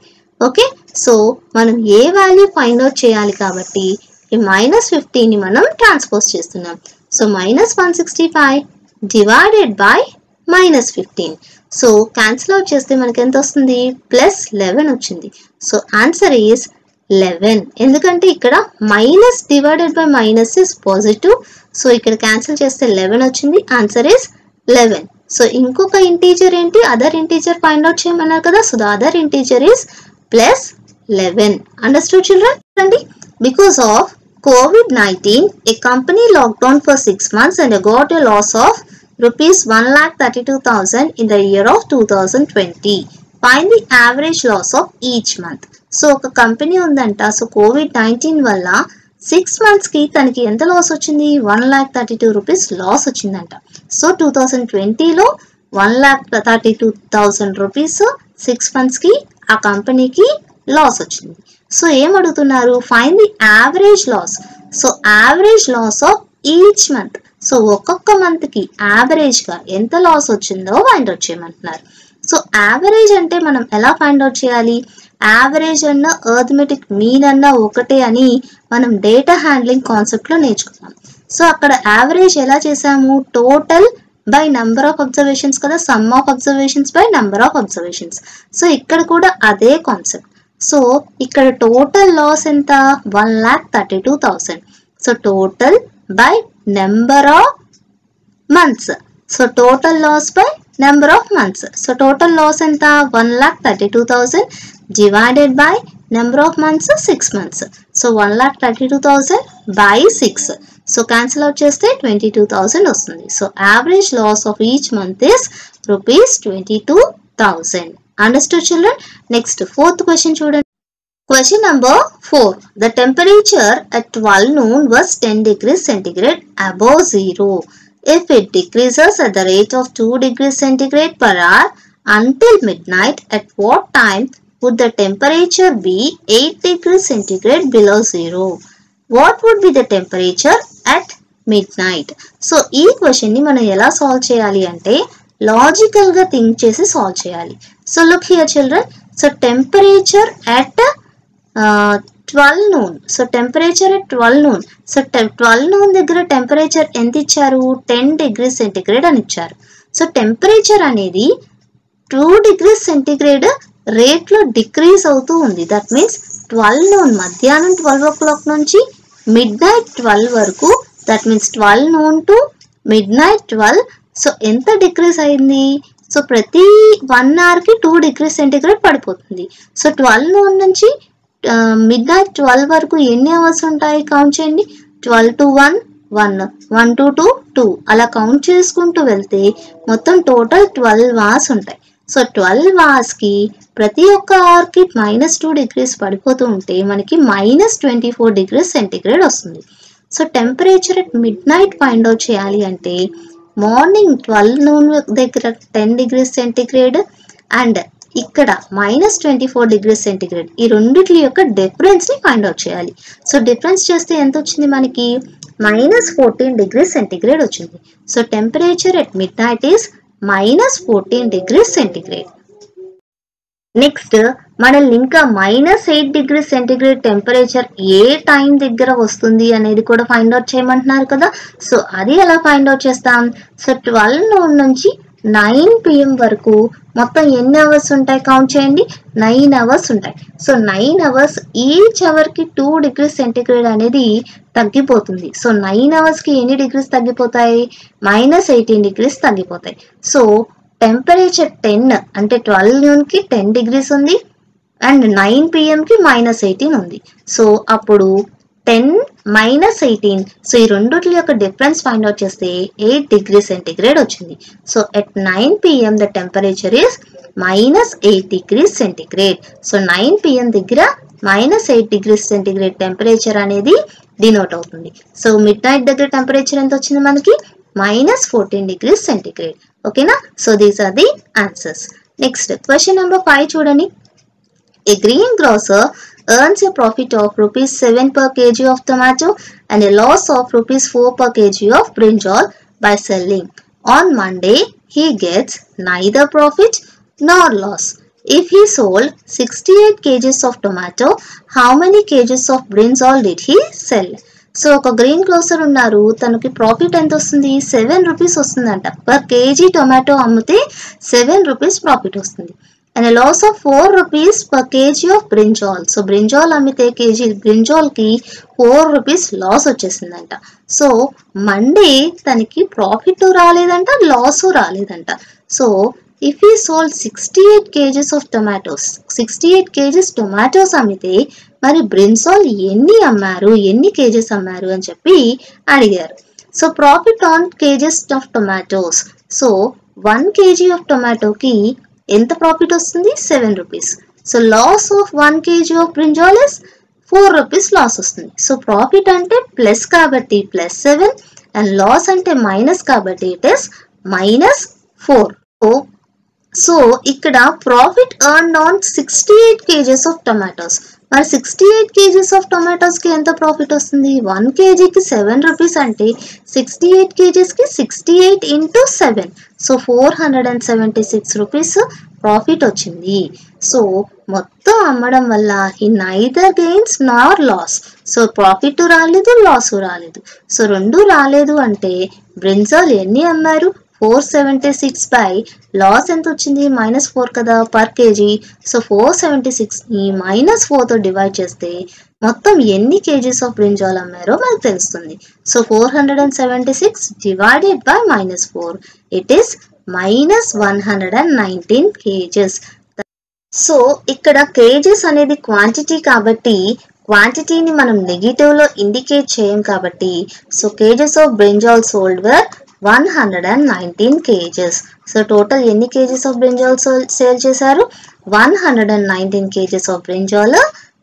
Okay, so మనం ఏ value find out చేయాలి కాబట్టి ఈ minus ఫిఫ్టీన్ని మనం ట్రాన్స్పోజ్ చేస్తున్నాం. So minus one sixty five divided by minus fifteen. So cancel out చేస్తే మనకి ఎంత వస్తుంది? ప్లస్ లెవెన్ వచ్చింది. So answer is eleven. ఎందుకంటే ఇక్కడ minus divided by minus is positive. So ఇక్కడ క్యాన్సిల్ చేస్తే లెవెన్ వచ్చింది. Answer is eleven. సో ఇంకొక ఇంటీజర్ ఏంటి? అదర్ ఇంటీజర్ ఫైండ్ అవుట్ చేయమన్నారు కదా. So the other integer is plus eleven. Understood children? అండి, because of COVID nineteen, a company locked down for six months and got a loss of rupees one lakh thirty-two thousand in the year of two thousand twenty. Find the average loss of each month. So, a company undanta. So, COVID nineteen valla six months ki taniki enta loss ochindi? one lakh thirty-two rupees loss ochindanta. So, two thousand twenty lo one lakh thirty-two thousand rupees six months ki a company ki loss ochindi. So ఏం అడుగుతున్నారు? Find the average loss. So average loss of each month. So ఒక్కొక్క మంత్కి యావరేజ్గా ఎంత loss వచ్చిందో find out చేయమంటున్నారు. So average అంటే మనం ఎలా ఫైండ్ అవుట్ చేయాలి? యావరేజ్ అన్న అర్థమెటిక్ మీన్ అన్న ఒకటే అని మనం డేటా హ్యాండ్లింగ్ కాన్సెప్ట్లో నేర్చుకున్నాం. సో అక్కడ యావరేజ్ ఎలా చేసాము? Total by number of observations కదా, sum of observations by number of observations. So ఇక్కడ కూడా అదే కాన్సెప్ట్. సో ఇక్కడ టోటల్ లాస్ ఎంత? One lakh thirty two thousand. So total by number of months. So total loss by number of months. So total loss ఎంత? One lakh thirty two thousand divided by number of months six months. So one lakh thirty two thousand by six. So cancel out చేస్తే twenty two thousand వస్తుంది. So average loss of each month is rupees twenty two thousand. Understood children? Next, fourth question children. Question number four. The temperature at twelve noon was ten degrees centigrade above zero. If it decreases at the rate of two degrees centigrade per hour until midnight, at what time would the temperature be eight degrees centigrade below zero? What would be the temperature at midnight? So, this question ni mana ela solve cheyali ante logical గా think చేసి solve చేయాలి. So look here children. So temperature at twelve noon. So temperature at twelve noon. So twelve noon దగ్గర temperature ఎంత ఇచ్చారు? Ten degree centigrade అని ఇచ్చారు. So temperature అనేది two degree centigrade రేట్లో డిక్రీజ్ అవుతూ ఉంది. దట్ మీన్స్ ట్వెల్వ్ నూన్ మధ్యాహ్నం ట్వెల్వ్ ఓ క్లాక్ నుంచి మిడ్ నైట్ ట్వెల్వ్ వరకు. That means twelve noon to midnight twelve. So ఎంత డిక్రీస్ అయింది? సో ప్రతి వన్ అవర్కి టూ డిగ్రీ సెంటిగ్రేడ్ పడిపోతుంది. సో ట్వెల్వ్ నూన్ నుంచి మిడ్ నైట్ ట్వెల్వ్ వరకు ఎన్ని అవర్స్ ఉంటాయి? కౌంట్ చేయండి. Twelve to one, one, one to two, two, అలా కౌంట్ చేసుకుంటూ వెళ్తే మొత్తం టోటల్ ట్వెల్వ్ అవర్స్ ఉంటాయి. సో ట్వెల్వ్ అవర్స్కి ప్రతి ఒక్క అవర్కి మైనస్ టూ డిగ్రీస్ పడిపోతూ ఉంటే మనకి minus twenty four degree centigrade వస్తుంది. So temperature at midnight find out చేయాలి అంటే మార్నింగ్ ట్వెల్వ్ నూన్ దగ్గర టెన్ డిగ్రీ సెంటిగ్రేడ్ అండ్ ఇక్కడ minus twenty four degree centigrade ఈ రెండిటి యొక్క డిఫరెన్స్ని ఫైండ్ అవుట్ చేయాలి. సో డిఫరెన్స్ చేస్తే ఎంత వచ్చింది? మనకి మైనస్ ఫోర్టీన్ డిగ్రీ సెంటిగ్రేడ్ వచ్చింది. So temperature at midnight is minus fourteen degree centigrade. Next, మనల్ని ఇంకా minus eight degree centigrade temperature ఏ టైం దగ్గర వస్తుంది అనేది కూడా ఫైండ్ అవుట్ చేయమంటున్నారు కదా. సో అది ఎలా ఫైండ్ అవుట్ చేస్తాం? సో ట్వెల్వ్ నూన్ నుంచి నైన్ పిఎం వరకు మొత్తం ఎన్ని అవర్స్ ఉంటాయి? కౌంట్ చేయండి. నైన్ అవర్స్ ఉంటాయి. సో నైన్ అవర్స్ ఈచ్ అవర్కి టూ డిగ్రీ సెంటిగ్రేడ్ అనేది తగ్గిపోతుంది. సో నైన్ అవర్స్కి ఎన్ని డిగ్రీస్ తగ్గిపోతాయి? మైనస్ ఎయిటీన్ డిగ్రీస్ తగ్గిపోతాయి. సో టెంపరేచర్ టెన్ అంటే ట్వెల్వ్ నూన్కి టెన్ డిగ్రీస్ ఉంది అండ్ నైన్ పిఎంకి మైనస్ ఎయిటీన్ ఉంది. సో అప్పుడు టెన్ మైనస్ ఎయిటీన్. సో ఈ రెండుటి యొక్క డిఫరెన్స్ ఫైండ్ అవుట్ చేస్తే ఎయిట్ డిగ్రీ సెంటిగ్రేడ్ వచ్చింది. So at nine PM the temperature is minus eight degree centigrade. So nine PM దగ్గర minus eight degrees centigrade temperature అనేది denote అవుతుంది. So midnight దగ్గర temperature ఎంత వచ్చింది మనకి minus fourteen degrees centigrade. ఓకేనా? So these are the answers. Next question number five చూడండి. A green grocer earns a profit of rupees seven per kg of tomato and a loss of rupees four per kg of brinjal by selling. On Monday, he gets neither profit nor loss. If he sold sixty-eight kgs of tomato, how many kgs of brinjal did he sell? So, ఒక green grocer ఉన్నారు, తనకి profit ఎంత వస్తుంది, seven rupees వస్తుందంట. Per kg tomato అమ్మితే seven rupees profit వస్తుంది. And a loss of four rupees per kg of brinjal. So brinjal అమ్మితే kg brinjal కి four rupees loss వచ్చేసిందంట. సో మండే తనకి ప్రాఫిట్ రాలేదంట, లాస్ రాలేదంట. So if he sold sixty-eight kgs of tomatoes, sixty-eight kgs tomatoes అమ్మితే మరి brinjal ఎన్ని అమ్మారు, ఎన్ని కేజెస్ అమ్మారు అని చెప్పి అడిగారు. So profit on kgs of tomatoes. So one kg of టొమాటోకి ఎంత ప్రాఫిట్ వస్తుంది, seven rupees. So loss of one kg of brinjal is four rupees loss వస్తుంది. సో ప్రాఫిట్ అంటే ప్లస్ కాబట్టి ప్లస్ సెవెన్, అండ్ లాస్ అంటే minus కాబట్టి it is minus four. So ఇక్కడ profit earn on sixty eight kgs of tomatoes. మరి sixty eight kgs of టొమాటోస్కి ఎంత profit వస్తుంది, వన్ కేజీకి సెవెన్ రూపీస్ అంటే సిక్స్టీ ఎయిట్ కేజీస్కి sixty eight into seven. So four hundred and seventy six rupees profit వచ్చింది. So మొత్తం అమ్మడం వల్ల he neither gains nor loss. So profit రాలేదు, లాస్ రాలేదు. సో రెండు రాలేదు అంటే బ్రింజాల్ ఎన్ని అమ్మారు, four seventy six by loss ఎంత వచ్చింది, మైనస్ ఫోర్ కదా per kg. So four seventy సిక్స్ని మైనస్ ఫోర్తో డివైడ్ చేస్తే మొత్తం ఎన్ని కేజీస్ ఆఫ్ బ్రింజాల్ అమ్మారో మనకు తెలుస్తుంది. So four hundred and seventy six divided by minus four, it is minus one hundred and nineteen kgs. So ఇక్కడ కేజెస్ అనేది క్వాంటిటీ కాబట్టి క్వాంటిటీని మనం నెగిటివ్లో ఇండికేట్ చేయం కాబట్టి so kgs of brinjal sold were one hundred and nineteen kgs. So total ఎన్ని kgs of brinjal sale చేశారు, one hundred and nineteen kgs of brinjal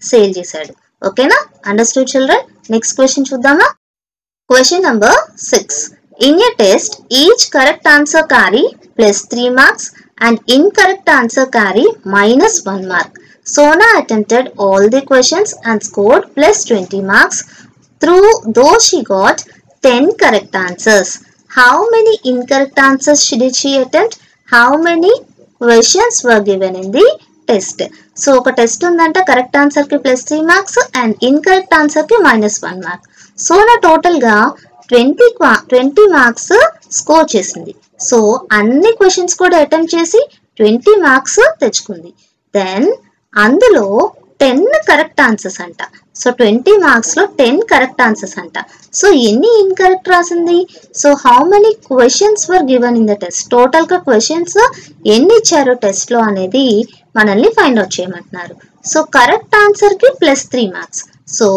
sale చేశాడు. ఓకేనా? Understood children? నెక్స్ట్ క్వశ్చన్ చూద్దామా. Question number six. In a test each correct answer carry plus three marks and incorrect answer carry minus one mark. Sona attempted all the questions and scored plus twenty marks. Through though she got ten correct answers. How many incorrect answers did she attempt? How many questions were given in the test? So ఒక test ఉందంట, correct answer కి plus three marks and incorrect answer కి minus one mark. So నా total గా twenty twenty marks score చేసింది. So అన్ని questions కూడా attempt చేసి ట్వంటీ మార్క్స్ తెచ్చుకుంది. దెన్ అందులో టెన్ కరెక్ట్ ఆన్సర్స్ అంట. సో ట్వంటీ మార్క్స్లో టెన్ కరెక్ట్ ఆన్సర్స్ అంట. సో ఎన్ని ఇన్కరెక్ట్ రాసింది, so how many questions were given in the test, టోటల్గా క్వశ్చన్స్ ఎన్ని ఇచ్చారు టెస్ట్లో అనేది మనల్ని ఫైండ్ అవుట్ చేయమంటున్నారు. సో కరెక్ట్ ఆన్సర్కి plus three marks. So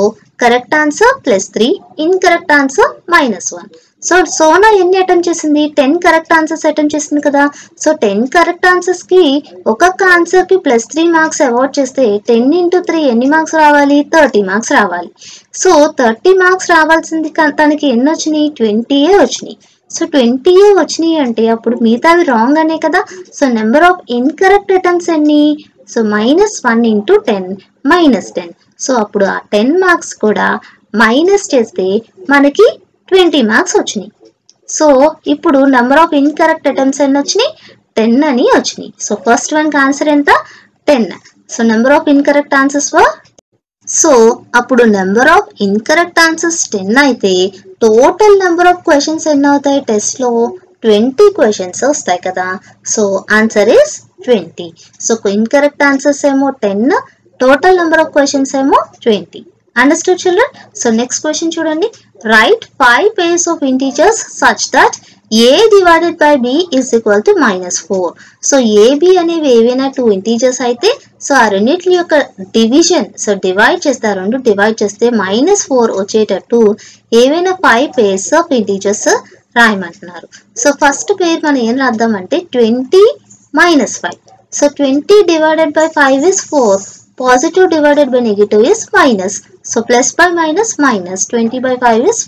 correct answer plus three, incorrect answer minus one. So Sona ఎన్ని అటెంప్ట్ చేసింది, టెన్ కరెక్ట్ ఆన్సర్స్ అటెంప్ట్ చేసింది కదా. సో టెన్ కరెక్ట్ ఆన్సర్స్కి ఒక్కొక్క ఆన్సర్కి ప్లస్ త్రీ మార్క్స్ అవార్డ్ చేస్తే టెన్ ఇంటూ త్రీ ఎన్ని మార్క్స్ రావాలి, థర్టీ మార్క్స్ రావాలి. సో థర్టీ మార్క్స్ రావాల్సింది తనకి ఎన్ని వచ్చినాయి, ట్వంటీయే వచ్చినాయి. సో ట్వంటీయే వచ్చినాయి అంటే అప్పుడు మిగతావి రాంగ్ అనే కదా. So number of incorrect attempts ఎన్ని, so minus one into ten, minus ten. So అప్పుడు ఆ టెన్ మార్క్స్ కూడా మైనస్ చేస్తే మనకి ట్వంటీ మార్క్స్ వచ్చినాయి. సో ఇప్పుడు నెంబర్ ఆఫ్ ఇన్కరెక్ట్ అటెంప్ట్స్ ఎన్ని వచ్చినాయి, టెన్ అని వచ్చినాయి. సో ఫస్ట్ వన్కి ఆన్సర్ ఎంత, ten. So number of incorrect answers were, so అప్పుడు number of incorrect answers ten అయితే టోటల్ నెంబర్ ఆఫ్ క్వశ్చన్స్ ఎన్ని అవుతాయి టెస్ట్లో, ట్వంటీ క్వశ్చన్స్ వస్తాయి కదా. So answer is twenty. So incorrect answers ఏమో ten, total number of questions ఏమో twenty. Understood children? So next question చూడండి. Write five pairs of integers such that a divided by b is equal to minus four. So A B అనేవి ఏవైనా two integers అయితే so ఆ రెండింటి యొక్క division, so divide చేస్తే రెండు డివైడ్ చేస్తే మైనస్ ఫోర్ వచ్చేటట్టు ఏవైనా ఫైవ్ pairs ఆఫ్ ఇంటీజర్స్ రాయమంటున్నారు. సో ఫస్ట్ పేర్ మనం ఏం రాద్దామంటే twenty minus five. So twenty divided by five is four. positive divided by negative is minus. So plus by minus minus. twenty by five is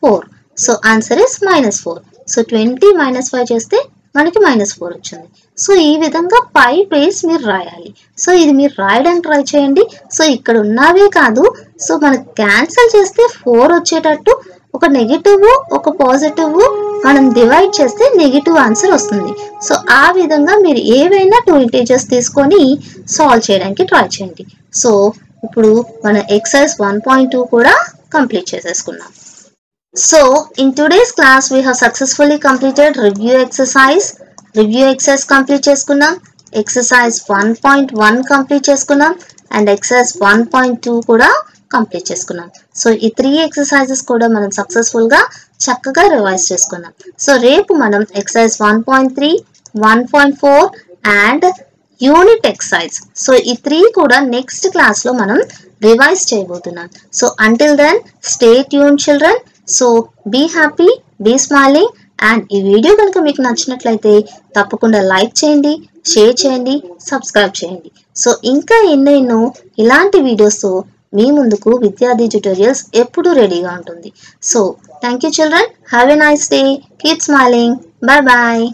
four. So answer is minus four. So twenty minus five చేస్తే మనకి minus four వచ్చింది. So ఈ విధంగా five ways మీరు రాయాలి. So ఇది మీరు రాయడానికి ట్రై చేయండి. సో ఇక్కడ ఉన్నవే కాదు. సో మనం క్యాన్సిల్ చేస్తే four వచ్చేటట్టు ఒక నెగటివ్ ఒక పాజిటివ్ మనం డివైడ్ చేస్తే నెగటివ్ ఆన్సర్ వస్తుంది. సో ఆ విధంగా మీరు ఏవైనా టూ ఇంటీజర్స్ తీసుకొని సాల్వ్ చేయడానికి ట్రై చేయండి. సో ఇప్పుడు మన ఎక్సర్సైజ్ one point two కూడా కంప్లీట్ చేసేసుకున్నాం. So in today's class we have successfully completed review exercise review exercise complete చేసుకున్నాం. Exercise one point one complete చేసుకున్నాం and exercise one point two కూడా complete చేసుకున్నాం. So ఈ three exercises కూడా మనం successful గా చక్కగా రివైజ్ చేసుకున్నాం. సో రేపు మనం exercise one point three one point four and unit exercise so ఈ త్రీ కూడా నెక్స్ట్ క్లాస్ లో మనం రివైజ్ చేయబోతున్నాం. So until then stay tune children. So be happy, be smiling. And ఈ వీడియో కనుక మీకు నచ్చినట్లయితే తప్పకుండా లైక్ చేయండి, షేర్ చేయండి, సబ్స్క్రైబ్ చేయండి. సో ఇంకా ఎన్నో ఎన్నో ఇలాంటి వీడియోస్ మీ ముందుకు విద్యార్థి ట్యుటోరియల్స్ ఎప్పుడూ రెడీగా ఉంటుంది. So thank you children. Have a nice day. Keep smiling. Bye bye.